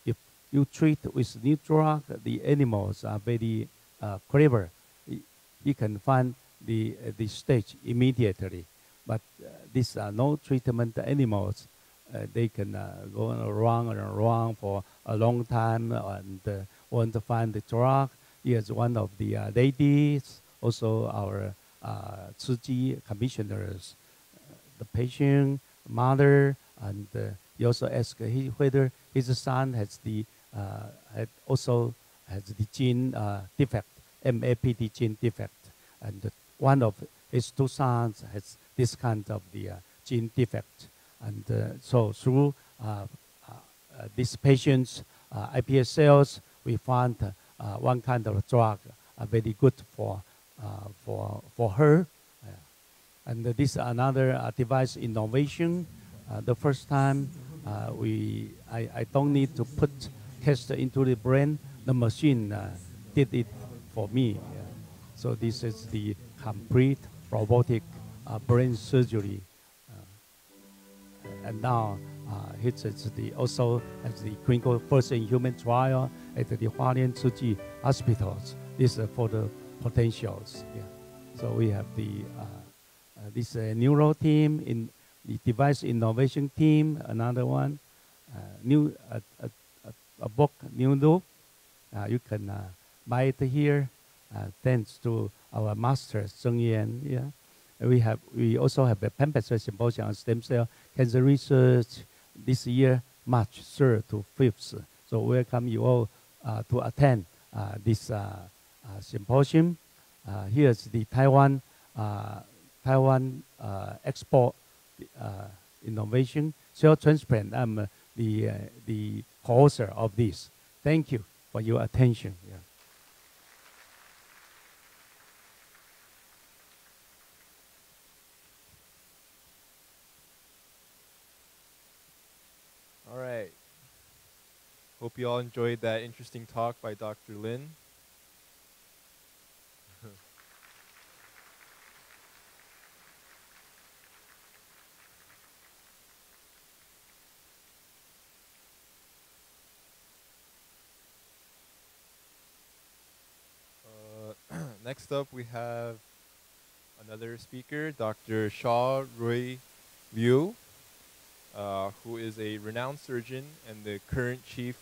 if you treat with new drug, the animals are very Uh, clever. He, he can find the uh, the stage immediately, but uh, these are no treatment animals. Uh, they can uh, go around and around for a long time and uh, want to find the drug. Here's one of the uh, ladies, also our uh, Tzu Chi commissioners, uh, the patient mother, and uh, he also asked he, whether his son has the uh, had also has the gene uh, defect, M A P D gene defect, and uh, one of his two sons has this kind of the uh, gene defect. And uh, so through uh, uh, these patients' uh, I P S cells, we found uh, one kind of drug uh, very good for, uh, for, for her. Yeah. And uh, this is another uh, device innovation. Uh, the first time uh, we, I, I don't need to put test into the brain, the machine uh, did it for me. Yeah. So this is the complete robotic uh, brain surgery. Uh, and now uh, it's, it's the also as the clinical first in human trial at the Hualien Tzu Chi Hospitals. This is for the potentials. Yeah. So we have the uh, uh, this uh, neuro team, in the device innovation team, another one, uh, new uh, uh, a book, New Loop. Uh, you can uh, buy it here, uh, thanks to our master, Zheng Yan. Yeah. We, have, we also have a Pemberton Symposium on Stem Cell Cancer Research this year, March third to fifth. So welcome you all uh, to attend uh, this uh, uh, symposium. Uh, here's the Taiwan, uh, Taiwan uh, Expo uh, Innovation Cell Transplant. I'm uh, the, uh, the co-author of this. Thank you for your attention. Yeah. All right. Hope you all enjoyed that interesting talk by Doctor Lin. Next up, we have another speaker, Doctor Shaw-Ruey Lyu, uh, who is a renowned surgeon and the current chief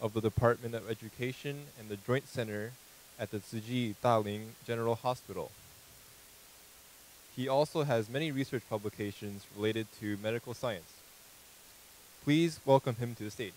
of the Department of Education and the Joint Center at the Tzu Chi Da-Lin General Hospital. He also has many research publications related to medical science. Please welcome him to the stage.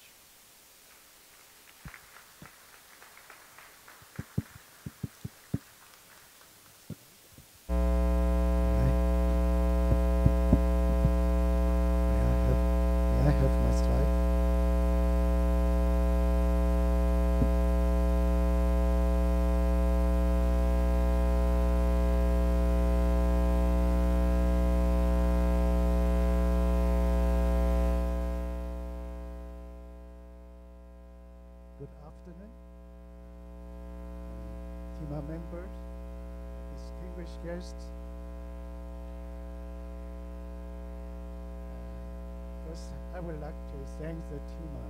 Thanks the TIMA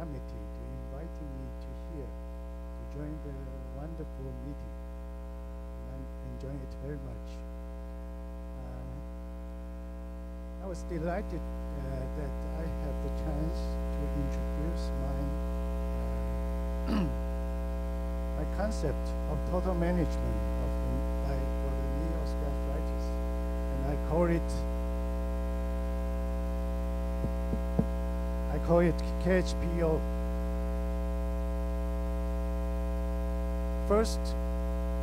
committee to inviting me to here to join the wonderful meeting. And I'm enjoying it very much. Uh, I was delighted uh, that I have the chance to introduce my uh, my concept of total management of the, by, for the knee osteoarthritis, and I call it. I call it K H P O. First,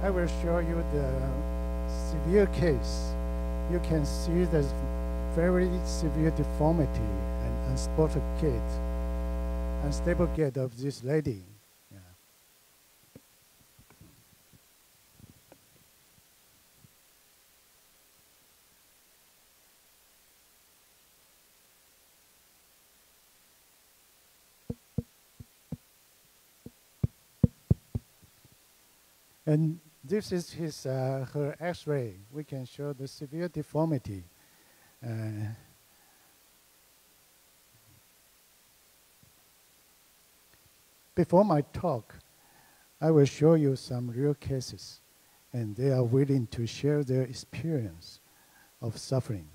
I will show you the severe case. You can see the very severe deformity and unstable gait, unstable gait of this lady. Yeah. And this is his, uh, her x-ray. We can show the severe deformity. Uh, before my talk, I will show you some real cases, and they are willing to share their experience of suffering.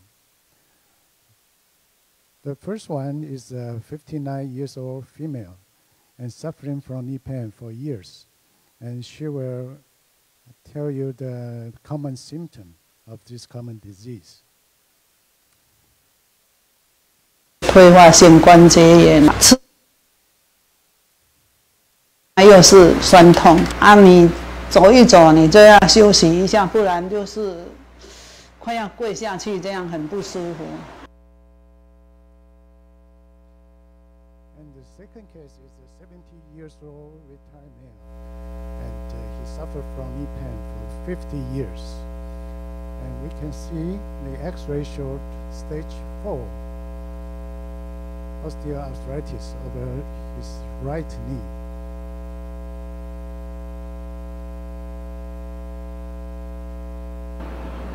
The first one is a fifty-nine years old female and suffering from knee pain for years. And she will tell you the common symptom of this common disease. 退化性关节炎，又是酸痛。啊，你走一走，你这样休息一下，不然就是快要跪下去，这样很不舒服。 Second case is a seventy years old retired male, and uh, he suffered from knee pain for fifty years. And we can see the X-ray showed stage four osteoarthritis over his right knee.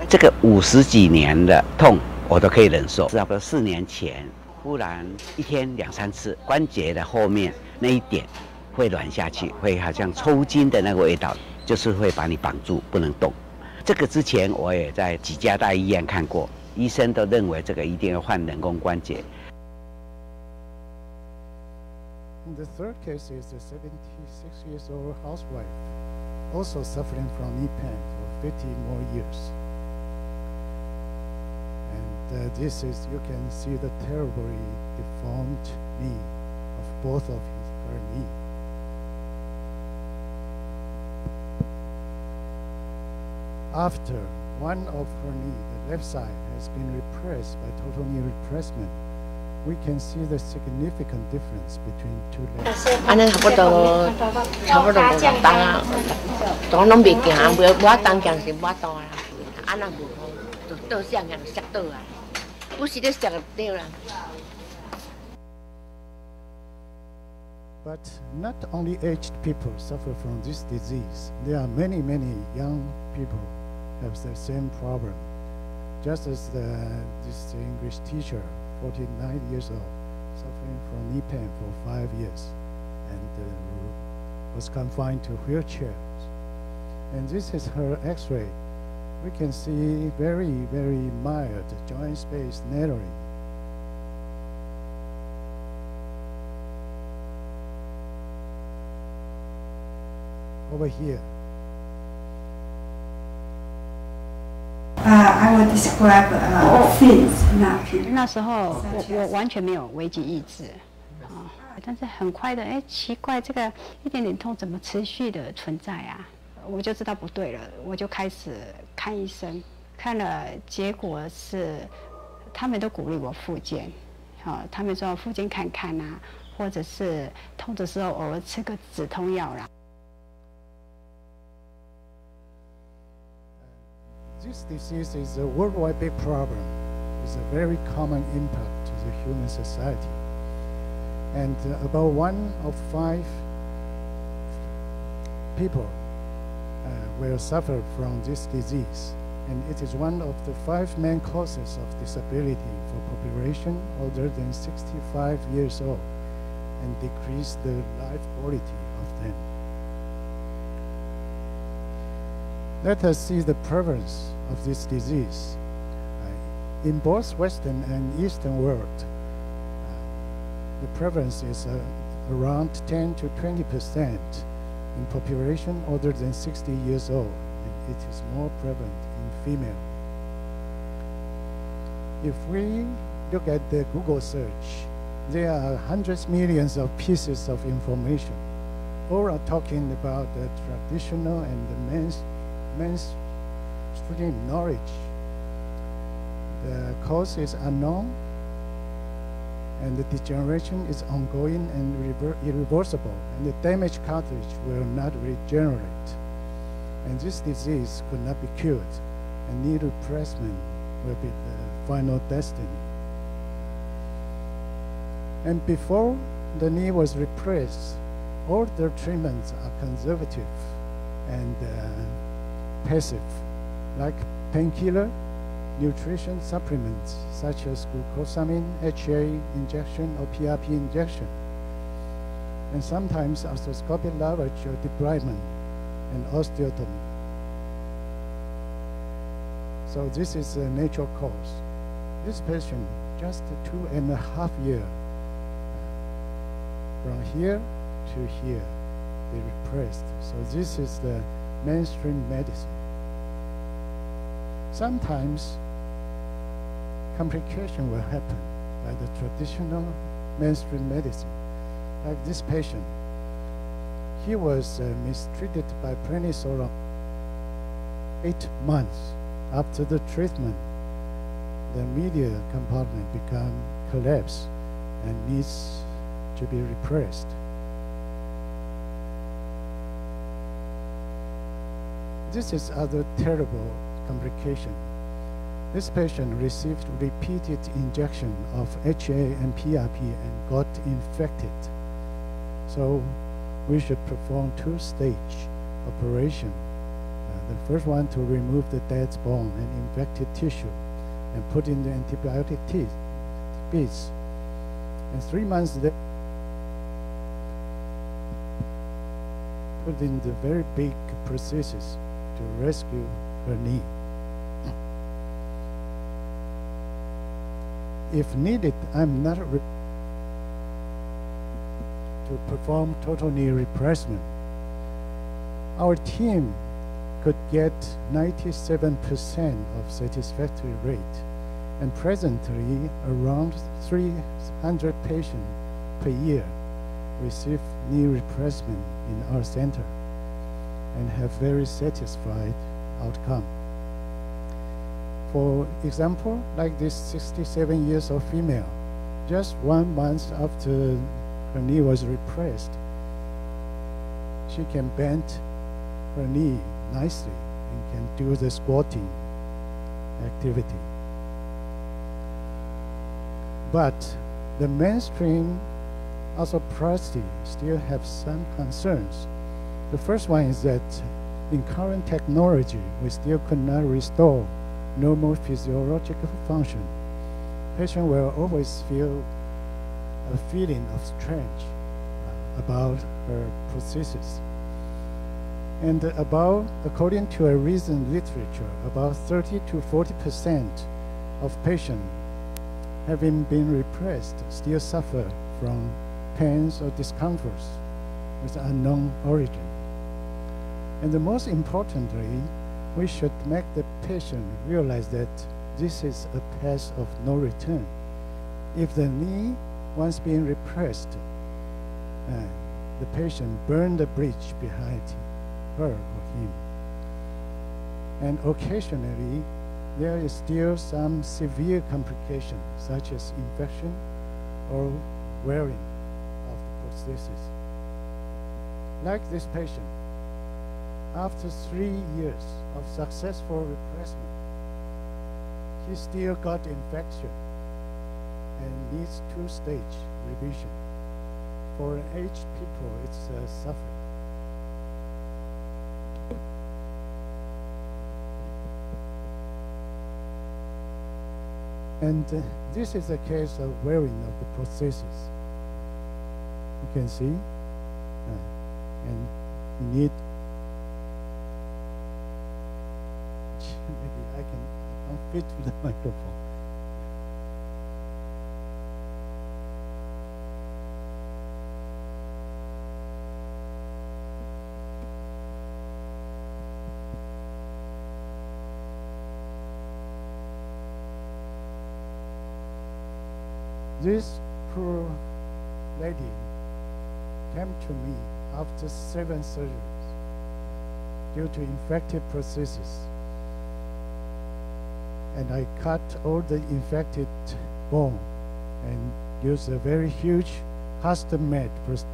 This fifty-year-old pain, I can tolerate. About four years ago. 忽然一天两三次，关节的后面那一点会软下去，会好像抽筋的那个味道，就是会把你绑住不能动。这个之前我也在几家大医院看过，医生都认为这个一定要换人工关节。The third case is a seventy-six years old housewife, also suffering from knee pain for fifty more years. Uh, this is, you can see the terribly deformed knee of both of his, her knee. After one of her knee, the left side, has been repressed by total knee replacement, we can see the significant difference between two legs. But not only aged people suffer from this disease. There are many, many young people have the same problem. Just as the, this English teacher, forty-nine years old, suffering from knee pain for five years and uh, was confined to wheelchairs. And this is her X-ray. We can see very, very mild joint space narrowing. Over here. Uh, I will describe uh, things nothing. 那时候我我完全没有危机意志啊，但是很快的，哎，奇怪，这个一点点痛怎么持续的存在啊？ 我就知道不对了，我就开始看医生，看了结果是，他们都鼓励我复健，好、哦，他们说复健看看啊，或者是痛的时候偶尔吃个止痛药啦。This disease is a worldwide big problem. It's a very common impact to the human society, and about one of five people. Will suffer from this disease, and it is one of the five main causes of disability for population older than sixty-five years old and decrease the life quality of them. Let us see the prevalence of this disease. Uh, in both Western and Eastern world, uh, the prevalence is uh, around ten to twenty percent. In population older than sixty years old, and it is more prevalent in female. If we look at the Google search, there are hundreds millions of pieces of information. All are talking about the traditional and the mains, mainstream knowledge. The cause is unknown, and the degeneration is ongoing and irreversible, and the damaged cartilage will not regenerate. And this disease could not be cured, and knee replacement will be the final destiny. And before the knee was replaced, all the treatments are conservative and uh, passive, like painkiller, nutrition supplements such as glucosamine, H A injection, or P R P injection, and sometimes arthroscopic lavage or debridement and osteotomy. So this is a natural cause. This patient, just two and a half year, from here to here, they repressed. So this is the mainstream medicine. Sometimes complication will happen by the traditional mainstream medicine, like this patient. he was uh, mistreated by prednisolone eight months after the treatment. The media compartment become collapsed and needs to be repressed. This is other terrible complication. This patient received repeated injection of H A and P R P and got infected. So we should perform two-stage operation. Uh, the first one to remove the dead bone and infected tissue and put in the antibiotic beads. And three months later, put in the very big prosthesis to rescue her knee. If needed, I'm not re to perform total knee replacement. Our team could get ninety-seven percent of satisfactory rate, and presently around three hundred patients per year receive knee replacement in our center and have very satisfied outcome. For example, like this sixty-seven years old female, just one month after her knee was replaced, she can bend her knee nicely and can do the squatting activity. But the mainstream arthroplasty still have some concerns. The first one is that in current technology, we still could not restore normal physiological function. Patient will always feel a feeling of strange about her prosthesis. And about, according to a recent literature, about thirty to forty percent of patients having been repressed still suffer from pains or discomforts with unknown origin. And the most importantly, we should make the patient realize that this is a path of no return. If the knee once being repressed, uh, the patient burned the bridge behind her or him. And occasionally, there is still some severe complications, such as infection or wearing of the prosthesis. Like this patient, after three years of successful replacement, he still got infection and needs two-stage revision. For aged people, it's uh, suffering. And uh, this is a case of wearing of the prosthesis. You can see, uh, and you need. Maybe I can fit with the microphone. This poor lady came to me after seven surgeries due to infected prosthesis, and I cut all the infected bone and used a very huge custom-made prosthesis.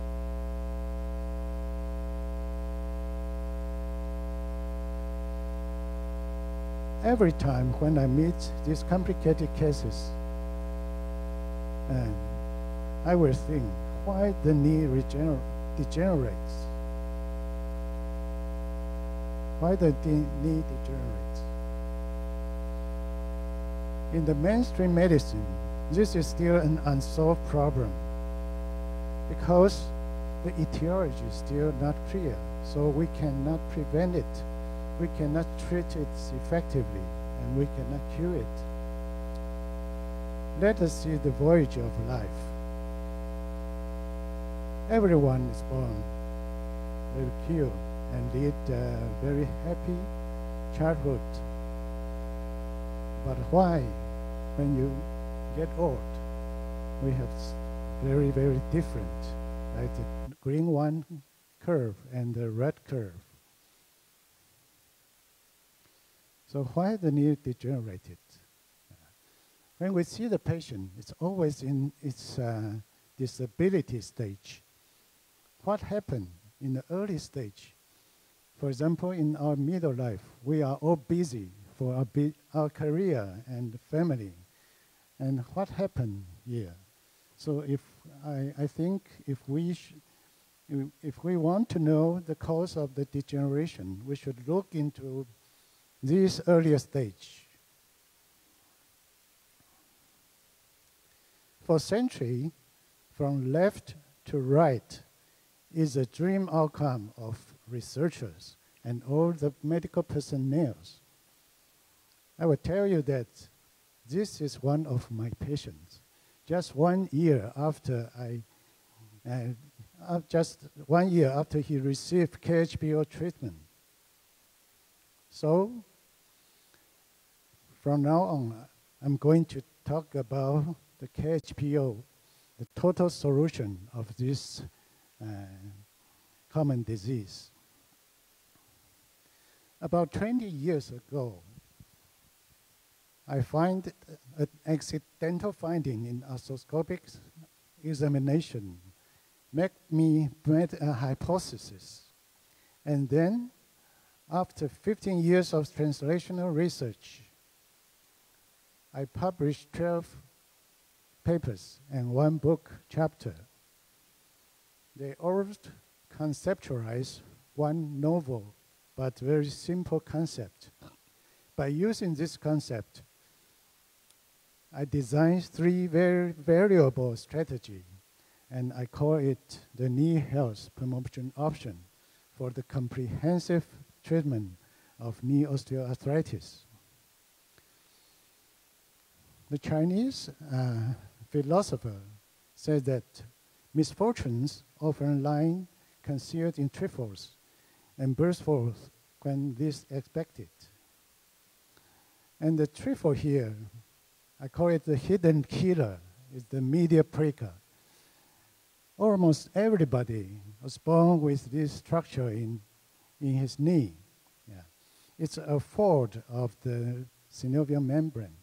Every time when I meet these complicated cases, and I will think why the knee regener degenerates, why the de knee degenerates. In the mainstream medicine, this is still an unsolved problem because the etiology is still not clear, so we cannot prevent it, we cannot treat it effectively, and we cannot cure it. Let us see the voyage of life. Everyone is born very cute and lead a very happy childhood. But why, when you get old, we have very, very different, like the green one curve and the red curve. So why the neurodegenerative? When we see the patient, it's always in its uh, disability stage. What happened in the early stage? For example, in our middle life, we are all busy for our, our career and family. And what happened here? So if I, I think if we, sh if we want to know the cause of the degeneration, we should look into this earlier stage. For centuries, from left to right is a dream outcome of researchers and all the medical personnel. I will tell you that this is one of my patients. Just one year after I, uh, just one year after he received K H P O treatment. So, from now on, I'm going to talk about the K H P O, the total solution of this uh, common disease. About twenty years ago, I find an accidental finding in arthroscopic examination made me make a hypothesis. And then, after fifteen years of translational research, I published twelve papers and one book chapter. They all conceptualize one novel but very simple concept. By using this concept, I designed three very variable strategy, and I call it the knee health promotion option for the comprehensive treatment of knee osteoarthritis. The Chinese uh, philosopher said that misfortunes often lie concealed in trifles and burst forth when least expected. And the trifle here, I call it the hidden killer, is the media breaker. Almost everybody was born with this structure in, in his knee. Yeah. It's a fold of the synovial membrane.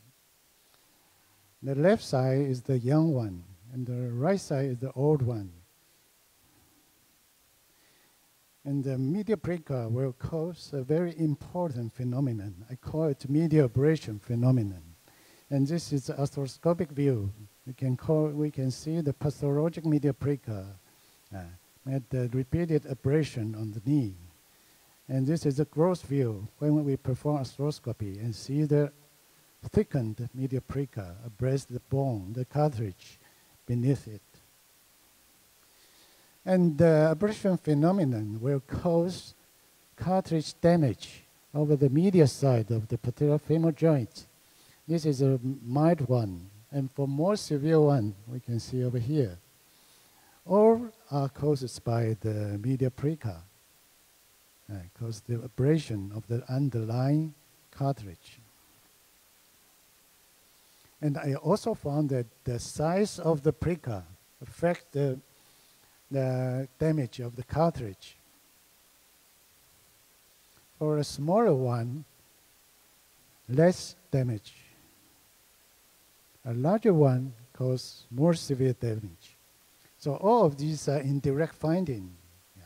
The left side is the young one, and the right side is the old one. And the media breaker will cause a very important phenomenon. I call it media abrasion phenomenon. And this is the arthroscopic view. We can, call, we can see the pathologic media breaker uh, at the repeated abrasion on the knee. And this is the gross view when we perform arthroscopy and see the thickened media breaker abreast the bone, the cartilage beneath it. And the abrasion phenomenon will cause cartilage damage over the medial side of the patellofemoral joint. This is a mild one, and for more severe one, we can see over here. All are caused by the medial breaker, uh, caused the abrasion of the underlying cartilage. And I also found that the size of the breaker affects the, the damage of the cartilage. For a smaller one, less damage. A larger one causes more severe damage. So all of these are indirect findings. Yeah.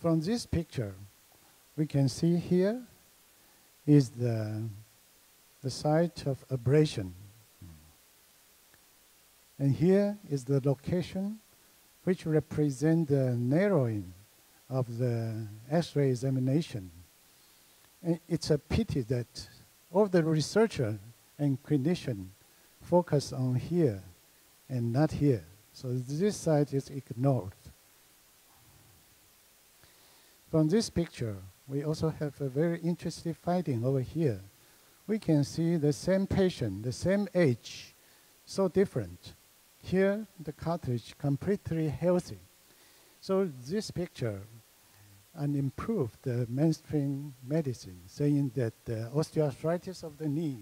From this picture, we can see here is the, the site of abrasion. Mm. And here is the location which represents the narrowing of the X-ray examination. And it's a pity that all the researcher and clinician focus on here and not here. So this side is ignored. From this picture, we also have a very interesting finding over here. We can see the same patient, the same age, so different. Here, the cartilage completely healthy. So this picture unimproved the mainstream medicine, saying that the osteoarthritis of the knee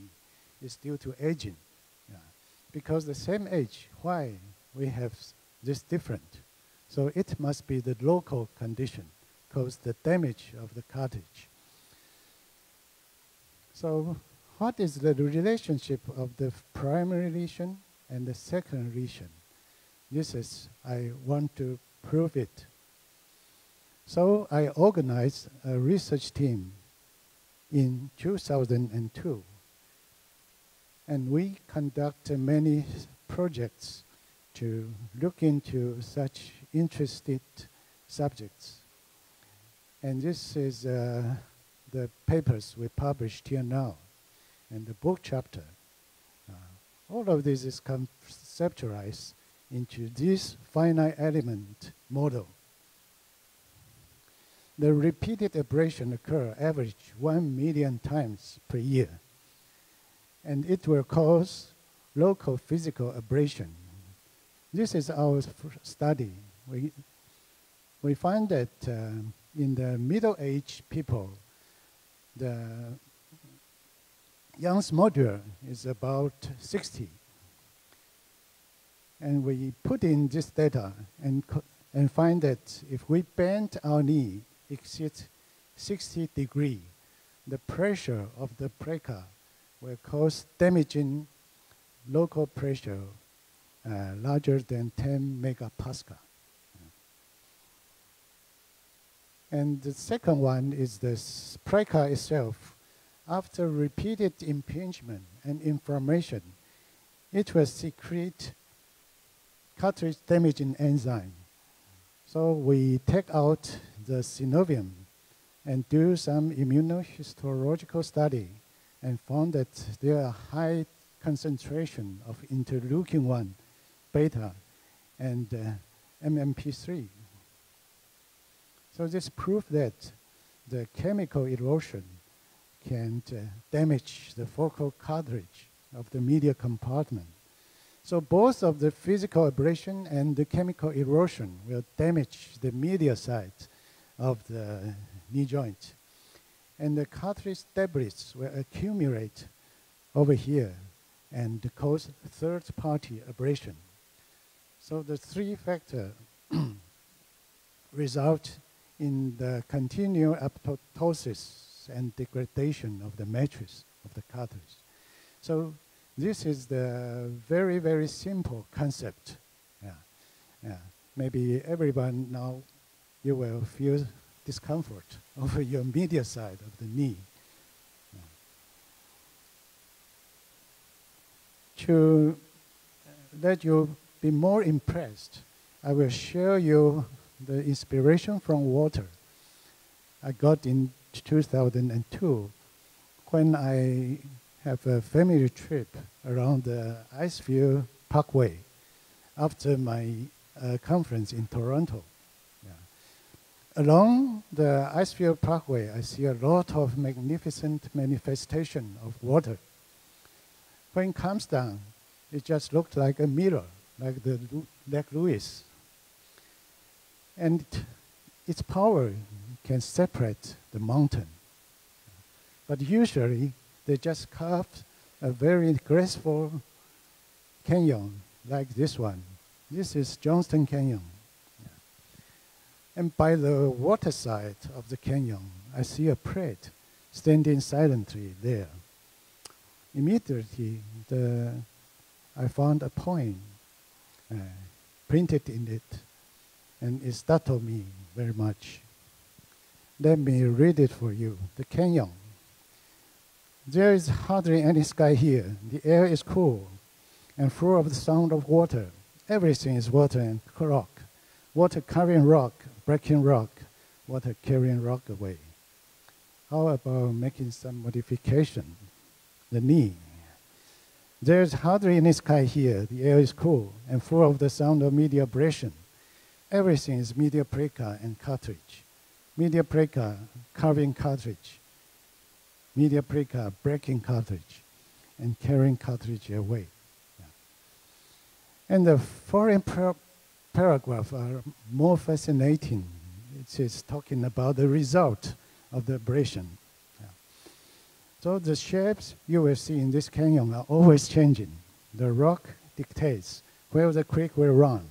is due to aging. Yeah. Because the same age, why we have this different? So it must be the local condition caused the damage of the cartilage. So what is the relationship of the primary lesion and the second lesion? This is, I want to prove it. So I organized a research team in two thousand two. And we conduct many projects to look into such interested subjects. And this is uh, the papers we published here now, and the book chapter. Uh, all of this is conceptualized into this finite element model. The repeated abrasion occur average one million times per year, and it will cause local physical abrasion. This is our study. We, we find that uh, in the middle-aged people, the Young's modulus is about sixty. And we put in this data and, and find that if we bend our knee exceeds sixty degrees, the pressure of the placa will cause damaging local pressure Uh, larger than ten megapascal. And the second one is the placa itself. After repeated impingement and inflammation, it will secrete cartilage damaging enzyme. So we take out the synovium and do some immunohistological study and found that there are high concentration of interleukin one beta and uh, M M P three. So this proves that the chemical erosion can uh, damage the focal cartilage of the medial compartment. So both of the physical abrasion and the chemical erosion will damage the medial side of the knee joint. And the cartilage debris will accumulate over here and cause third-party abrasion. So the three factors result in the continual apoptosis and degradation of the matrix of the cartilage. So this is the very, very simple concept. Yeah. Yeah. Maybe everyone now, you will feel discomfort over your medial side of the knee. Yeah. To let you be more impressed, I will show you the inspiration from water I got in two thousand two when I have a family trip around the Icefield Parkway after my uh, conference in Toronto. Yeah. Along the Icefield Parkway, I see a lot of magnificent manifestation of water. When it comes down, it just looked like a mirror, like the Lake Louise. And it, its power can separate the mountain. But usually, they just carved a very graceful canyon like this one. This is Johnston Canyon. And by the water side of the canyon, I see a plate standing silently there. Immediately, the, I found a poem Uh, printed in it, and it startled me very much. Let me read it for you. The canyon. There is hardly any sky here. The air is cool and full of the sound of water. Everything is water and rock. Water carrying rock, breaking rock, water carrying rock away. How about making some modification? The knee. There's hardly any sky here. The air is cool and full of the sound of medial abrasion. Everything is medial placa and cartilage. Medial placa carving cartilage. Medial placa breaking cartilage and carrying cartilage away. Yeah. And the foreign par paragraph are more fascinating. It is talking about the result of the abrasion. So the shapes you will see in this canyon are always changing. The rock dictates where the creek will run.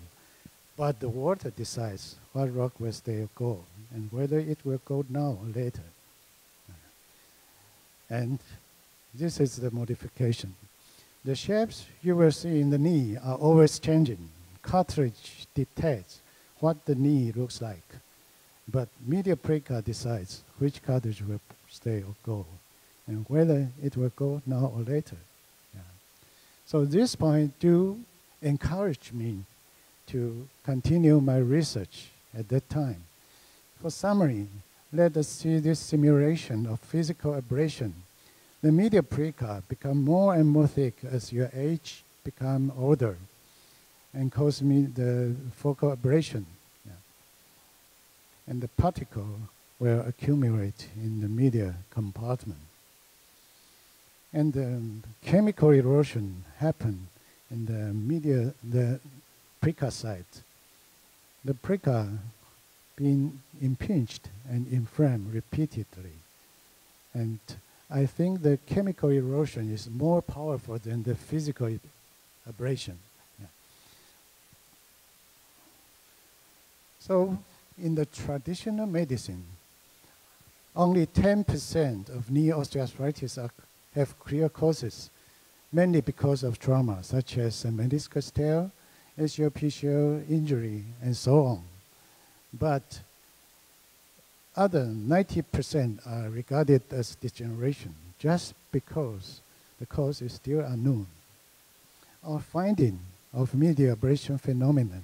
But the water decides what rock will stay or go, and whether it will go now or later. And this is the modification. The shapes you will see in the knee are always changing. Cartilage dictates what the knee looks like, but medial plica decides which cartilage will stay or go, and whether it will go now or later. Yeah. So this point do encourage me to continue my research at that time. For summary, let us see this simulation of physical abrasion. The medial plica become more and more thick as your age become older, and cause me the focal abrasion. Yeah. And the particle will accumulate in the media compartment. And the um, chemical erosion happen in the media, the plica site. The plica being impinged and inflamed repeatedly. And I think the chemical erosion is more powerful than the physical abrasion. So in the traditional medicine, only ten percent of knee osteoarthritis are, have clear causes, mainly because of trauma, such as a meniscus tear, H L P injury, and so on. But other ninety percent are regarded as degeneration, just because the cause is still unknown. Our finding of medial abrasion phenomenon,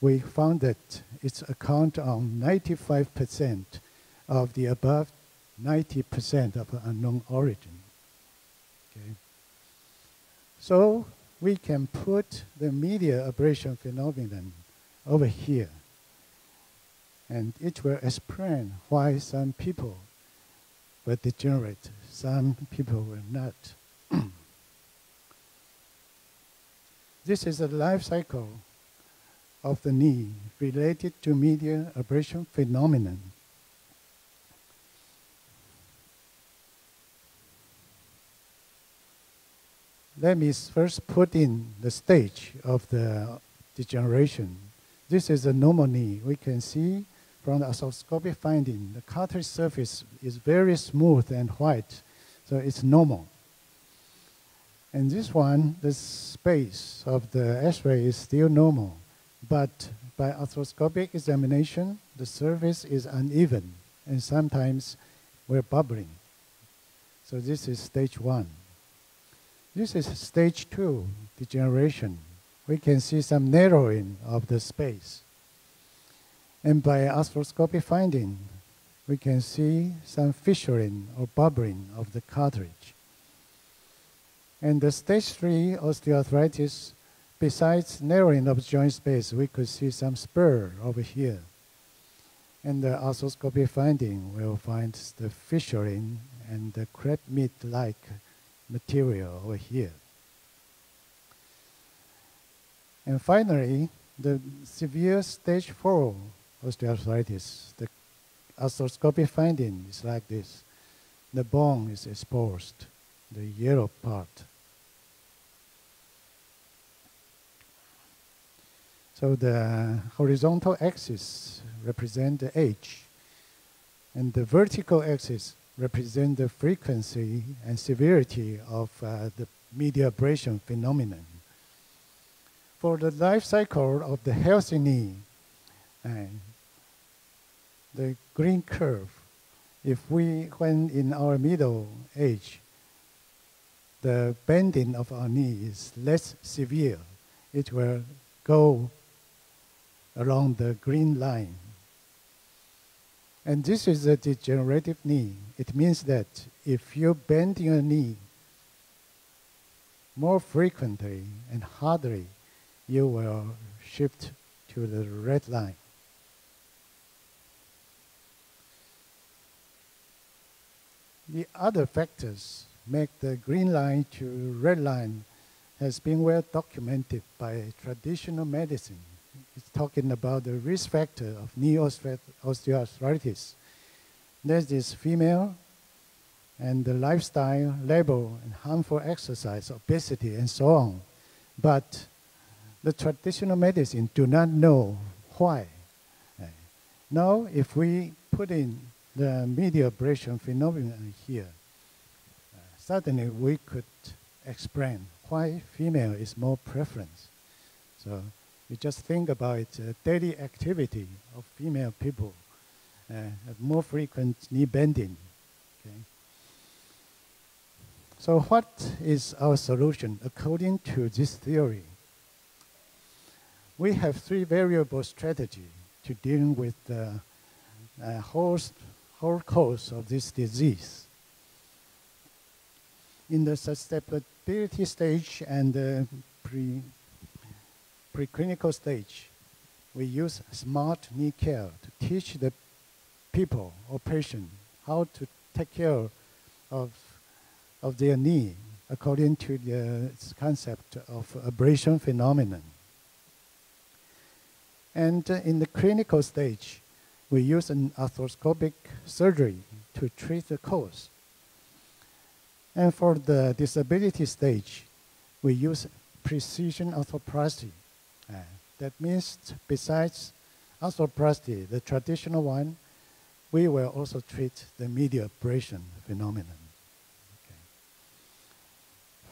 we found that it's account on ninety-five percent of the above ninety percent of unknown origin. Okay. So we can put the medial abrasion phenomenon over here, and it will explain why some people will degenerate, some people will not. This is a life cycle of the knee related to medial abrasion phenomenon. Let me first put in the stage of the degeneration. This is a normal knee. We can see from the arthroscopic finding, the cartilage surface is very smooth and white, so it's normal. And this one, the space of the X-ray is still normal. But by arthroscopic examination, the surface is uneven and sometimes we're bubbling. So this is stage one. This is stage two degeneration. We can see some narrowing of the space. And by arthroscopic finding, we can see some fissuring or bubbling of the cartilage. And the stage three osteoarthritis, besides narrowing of joint space, we could see some spur over here. And the arthroscopic finding will find the fissuring and the crab meat-like material over here. And finally, the severe stage four osteoarthritis, the arthroscopic finding is like this. The bone is exposed, the yellow part. So the horizontal axis represent the age, and the vertical axis represent the frequency and severity of uh, the medial abrasion phenomenon. For the life cycle of the healthy knee, uh, the green curve, if we, when in our middle age, the bending of our knee is less severe, it will go along the green line. And this is a degenerative knee. It means that if you bend your knee more frequently and hardly, you will shift to the red line. The other factors make the green line to red line has been well documented by traditional medicine. It's talking about the risk factor of knee osteoarthritis. This is female, and the lifestyle, labor, and harmful exercise, obesity, and so on. But the traditional medicine do not know why. Now, if we put in the media abrasion phenomenon here, uh, suddenly we could explain why female is more preference. So you just think about it, uh, daily activity of female people, uh, more frequent knee bending. Okay. So what is our solution according to this theory? We have three variable strategy to dealing with the uh, whole, whole cause of this disease. In the susceptibility stage and the pre, preclinical stage, we use smart knee care to teach the people or patient how to take care of, of their knee according to the concept of abrasion phenomenon. And uh, in the clinical stage, we use an arthroscopic surgery to treat the cause. And for the disability stage, we use precision arthroplasty. Uh, that means besides arthroplasty, the traditional one, we will also treat the medial abrasion phenomenon. Okay.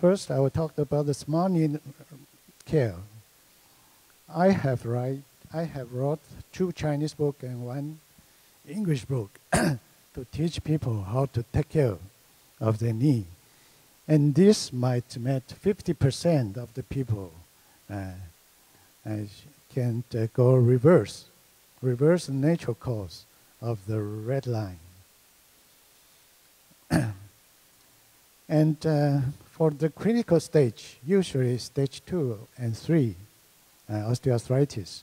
First, I will talk about the smart knee care. I have right. I have wrote two Chinese books and one English book to teach people how to take care of their knee. And this might meet fifty percent of the people uh, can uh, go reverse, reverse the natural cause of the red line. And uh, for the critical stage, usually stage two and three, uh, osteoarthritis,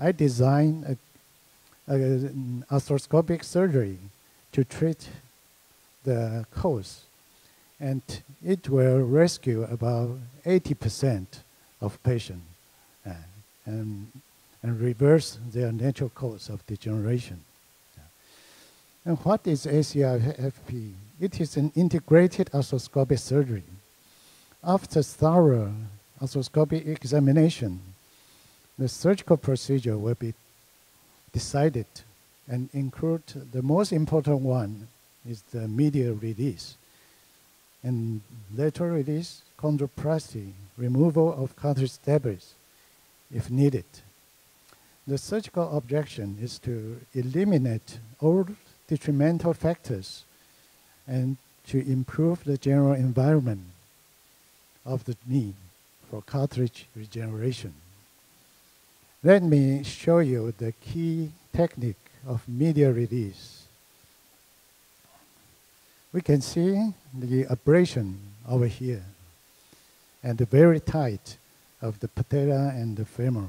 I designed an arthroscopic surgery to treat the cause, and it will rescue about eighty percent of patients uh, and, and reverse their natural cause of degeneration. Yeah. And what is A C I F P? It is an integrated arthroscopic surgery. After thorough arthroscopic examination, the surgical procedure will be decided and include the most important one is the medial release and lateral release, chondroplasty, removal of cartilage debris if needed. The surgical objection is to eliminate all detrimental factors and to improve the general environment of the knee for cartilage regeneration. Let me show you the key technique of medial release. We can see the abrasion over here and the very tight of the patella and the femur.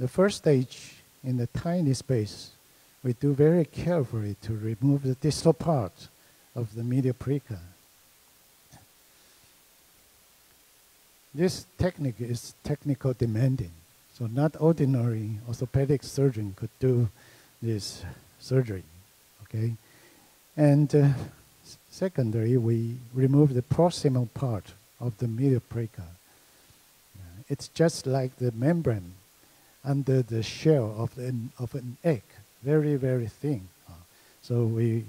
The first stage in the tiny space, we do very carefully to remove the distal part of the medial plica. This technique is technical demanding, so not ordinary orthopedic surgeon could do this surgery, okay? And uh, secondary, we remove the proximal part of the medial plica. It's just like the membrane under the shell of, the, of an egg, very, very thin. So we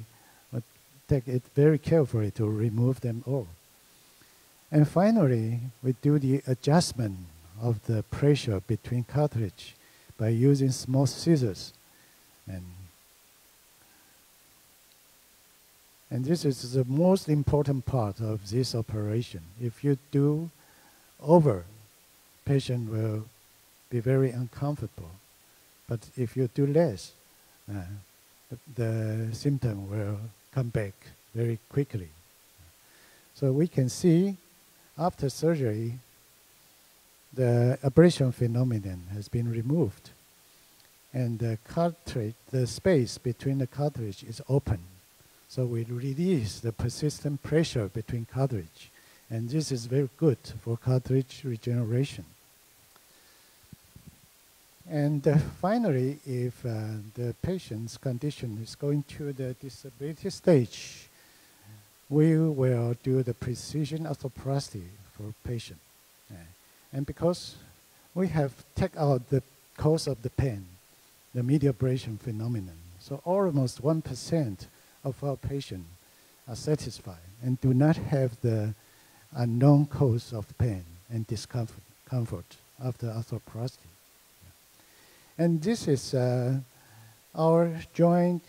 take it very carefully to remove them all. And finally, we do the adjustment of the pressure between cartilage by using small scissors. And, and this is the most important part of this operation. If you do over, patient will be very uncomfortable. But if you do less, uh, the, the symptom will come back very quickly. So we can see after surgery, the abrasion phenomenon has been removed, and the cartilage, the space between the cartilage is open. So we release the persistent pressure between cartilage, and this is very good for cartilage regeneration. And uh, finally, if uh, the patient's condition is going to the disability stage, we will do the precision arthroplasty for patient. Uh, And because we have taken out the cause of the pain, the mediabrasion phenomenon, so almost one percent of our patients are satisfied and do not have the unknown cause of pain and discomfort comfort after arthroplasty. Yeah. And this is uh, our joint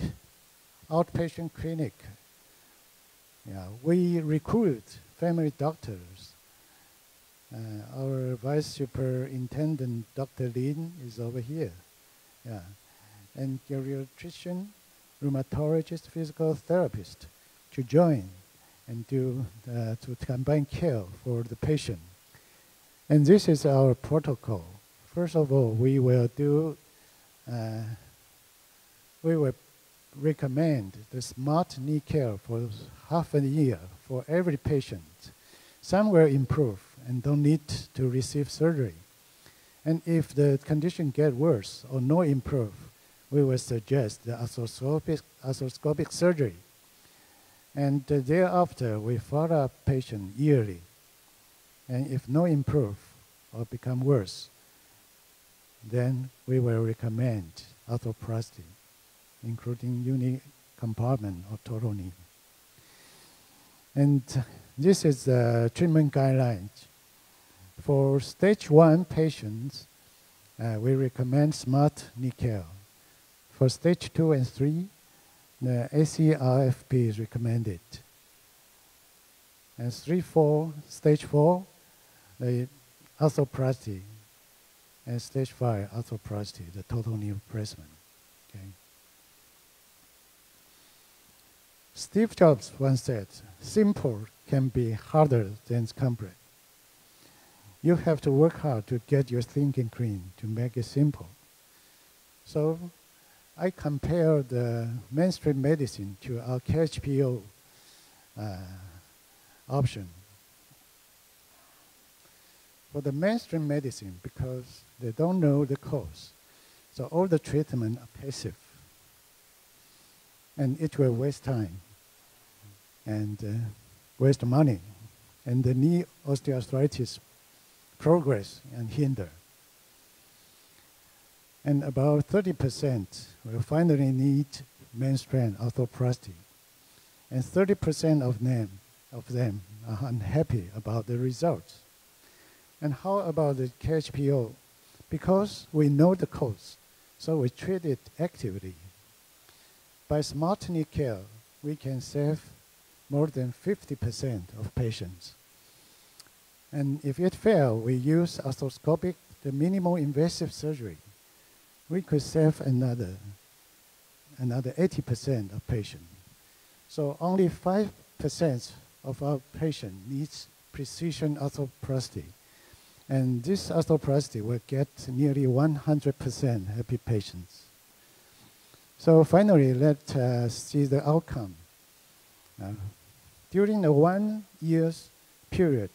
outpatient clinic. Yeah, we recruit family doctors. Uh, our vice superintendent, Doctor Lin, is over here. Yeah. And geriatrician, rheumatologist, physical therapist to join and do, uh, to combine care for the patient. And this is our protocol. First of all, we will do, uh, we will recommend the smart knee care for half a year for every patient. Some will improve and don't need to receive surgery. And if the condition gets worse or no improve, we will suggest the arthroscopic, arthroscopic surgery. And uh, thereafter, we follow up patient yearly. And if no improve or become worse, then we will recommend arthroplasty, including uni-compartment or total knee. And this is the treatment guidelines. For stage one patients, uh, we recommend smart knee care. For stage two and three, the A C R F P is recommended. And three, four, stage four, the arthroplasty, and stage five, arthroplasty, the total knee replacement. Okay. Steve Jobs once said, simple can be harder than complex. You have to work hard to get your thinking clean, to make it simple. So I compare the mainstream medicine to our K H P O uh, option. For the mainstream medicine, because they don't know the cause, so all the treatment are passive. And it will waste time and uh, waste money. And the knee osteoarthritis progress and hinder. And about thirty percent will finally need mainstream arthroplasty. And thirty percent of them, of them are unhappy about the results. And how about the K H P O? Because we know the cause, so we treat it actively. By smart knee care, we can save more than fifty percent of patients. And if it fails, we use arthroscopic, the minimal invasive surgery. We could save another, another eighty percent of patients. So only five percent of our patients needs precision arthroplasty. And this arthroplasty will get nearly one hundred percent happy patients. So finally, let's uh, see the outcome. Uh, during a one-year period,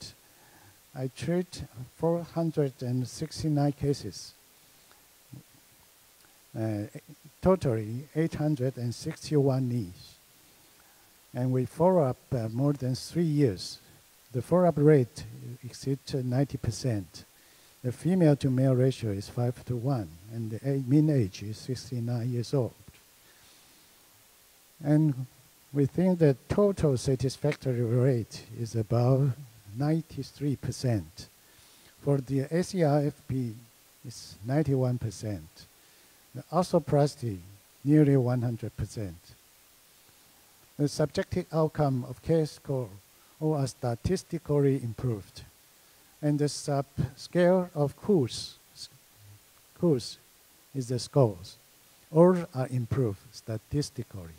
I treat four hundred sixty-nine cases, uh, totally eight hundred sixty-one knees. And we follow up uh, more than three years. The follow-up rate exceeds ninety percent. The female-to-male ratio is five to one, and the mean age is sixty-nine years old. And we think the total satisfactory rate is about ninety-three percent. For the A C R F P, it's ninety-one percent. The arthroplasty, nearly one hundred percent. The subjective outcome of case score all are statistically improved. And the subscale of K H P O K H P O is the scores. All are improved statistically.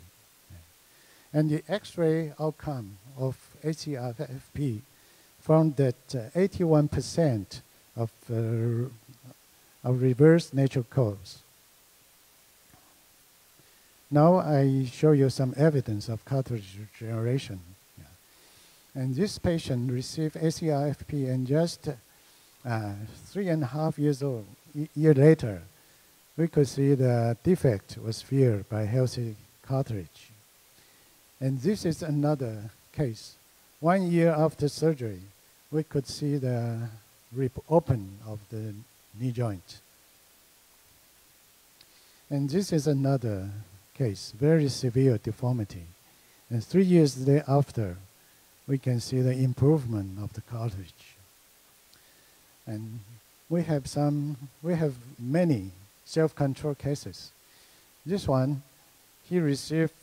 And the X-ray outcome of A C R F P found that eighty-one percent uh, of, uh, of reverse natural cause. Now I show you some evidence of cartilage regeneration. Yeah. And this patient received A C R F P and just uh, three and a half years old, e year later, we could see the defect was filled by healthy cartilage. And this is another case. One year after surgery, we could see the rip open of the knee joint. And this is another case, very severe deformity. And three years thereafter, we can see the improvement of the cartilage. And we have some, we have many self-control cases. This one, he received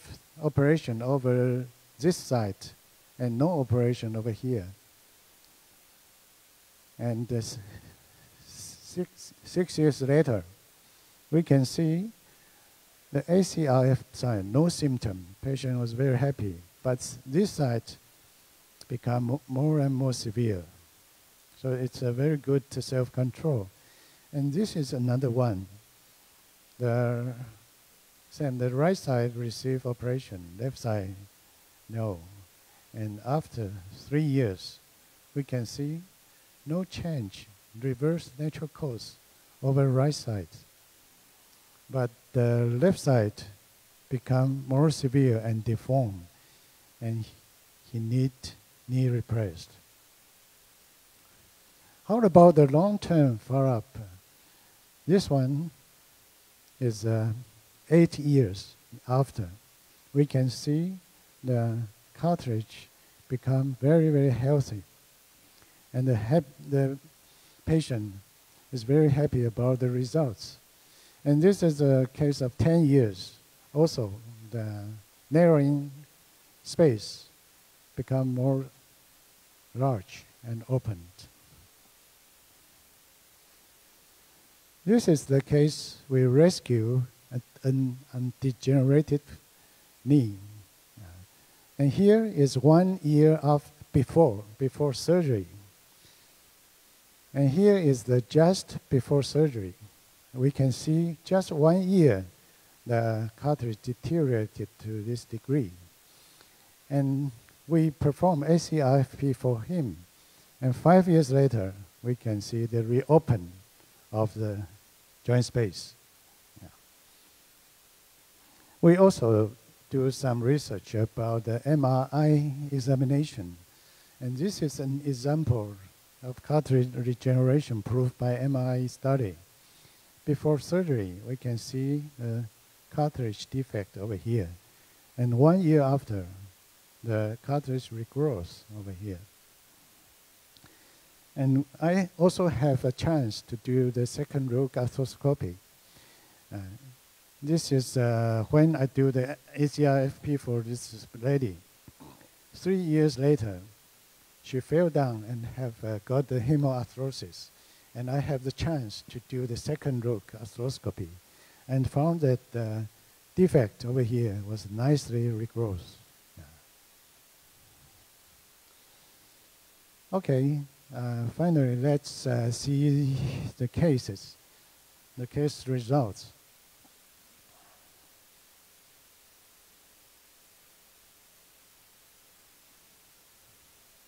operation over this site and no operation over here. And uh, six, six years later, we can see the A C R F side, no symptom. Patient was very happy, but this side become more and more severe. So it's a very good self-control. And this is another one. The same, the right side received operation, left side, no. And after three years, we can see no change, reverse natural cause over right side. But the left side become more severe and deformed, and he need knee replaced. How about the long-term follow-up? This one is uh, eight years after. We can see the cartilage become very, very healthy, and the, hap the patient is very happy about the results. And this is a case of ten years. Also, the narrowing space become more large and opened. This is the case we rescue at an undegenerated knee. And here is one year of before, before surgery. And here is the just before surgery. We can see just one year the cartilage deteriorated to this degree. And we perform A C R F P for him. And five years later, we can see the reopen of the joint space. Yeah. We also do some research about the M R I examination. And this is an example of cartilage regeneration proved by M R I study. Before surgery, we can see the cartilage defect over here. And one year after, the cartilage regrowth over here. And I also have a chance to do the second row gastroscopy. Uh, this is uh, when I do the A C R F P for this lady. Three years later, she fell down and have uh, got the hemoarthrosis. And I have the chance to do the second row arthroscopy and found that the defect over here was nicely regrowth. Yeah. Okay, uh, finally, let's uh, see the cases, the case results.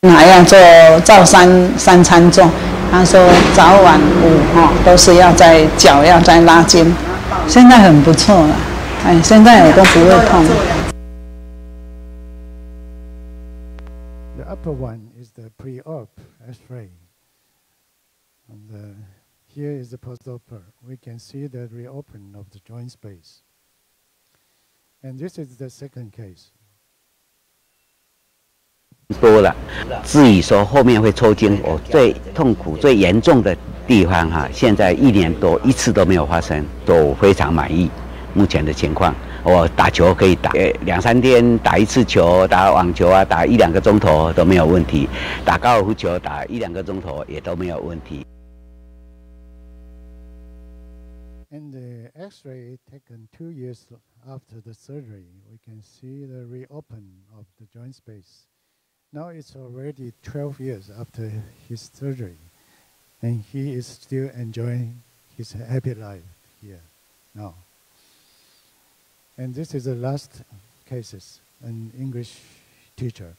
I 他说早晚午哈、哦、都是要在脚要在拉筋，现在很不错了，哎，现在我都不会痛。The upper one is the pre-op X-ray, and the, here is the post-op. We can see the reopen of the joint space, and this is the second case. 多了，至于说后面会抽筋，我最痛苦、最严重的地方哈、啊，现在一年多一次都没有发生，都非常满意。目前的情况，我打球可以打两三天，打一次球，打网球啊，打一两个钟头都没有问题，打高尔夫球打一两个钟头也都没有问题。And the X-ray taken two years after the surgery, we can see the reopen of the joint space. Now it's already twelve years after his surgery, and he is still enjoying his happy life here now. And this is the last cases, an English teacher.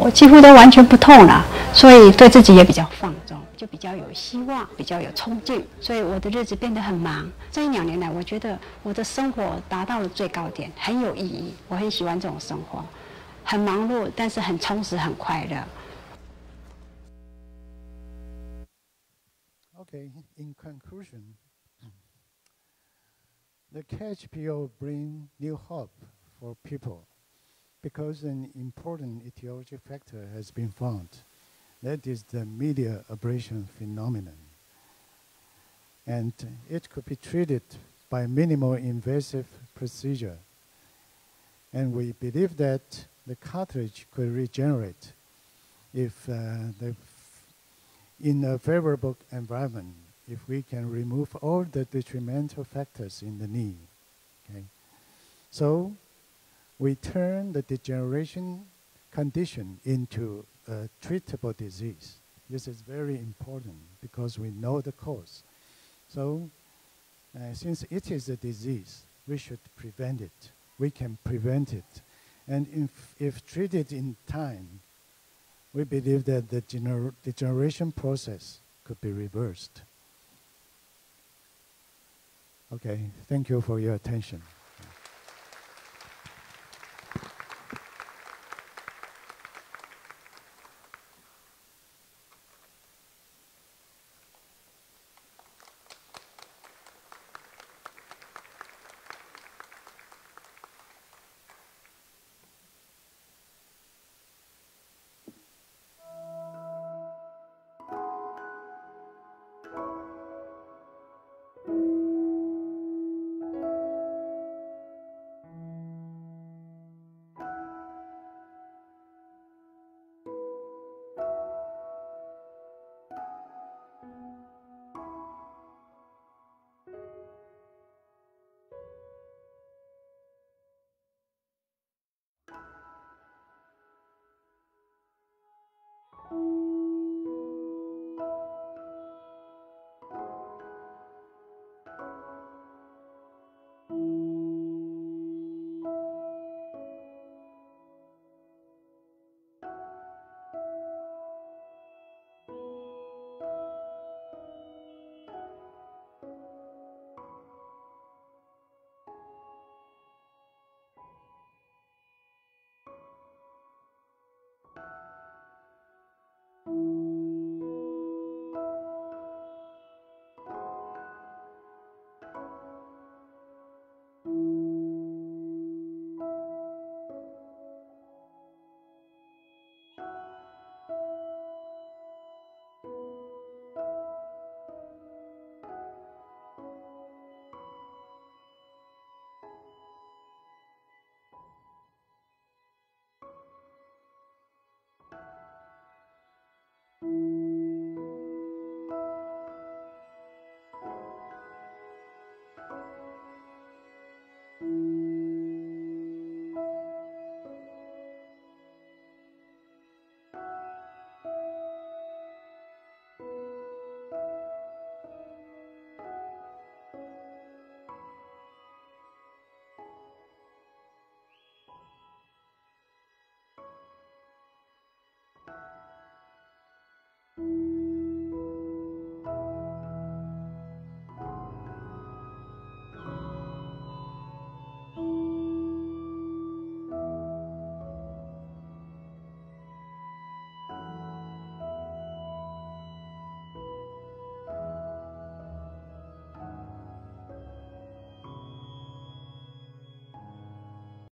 I 几乎都完全不痛了，所以对自己也比较放纵。 就比较有希望，比较有冲劲，所以我的日子变得很忙。这一两年来，我觉得我的生活达到了最高点，很有意义。我很喜欢这种生活，很忙碌，但是很充实，很快乐。Okay, in conclusion, the K H P O brings new hope for people because an important etiology factor has been found. That is the media abrasion phenomenon. And it could be treated by minimal invasive procedure. And we believe that the cartilage could regenerate if uh, the in a favorable environment, if we can remove all the detrimental factors in the knee. Okay? So we turn the degeneration condition into a treatable disease. This is very important because we know the cause. So uh, since it is a disease, we should prevent it. We can prevent it. And if, if treated in time, we believe that the degeneration process could be reversed. Okay, thank you for your attention. Thank you.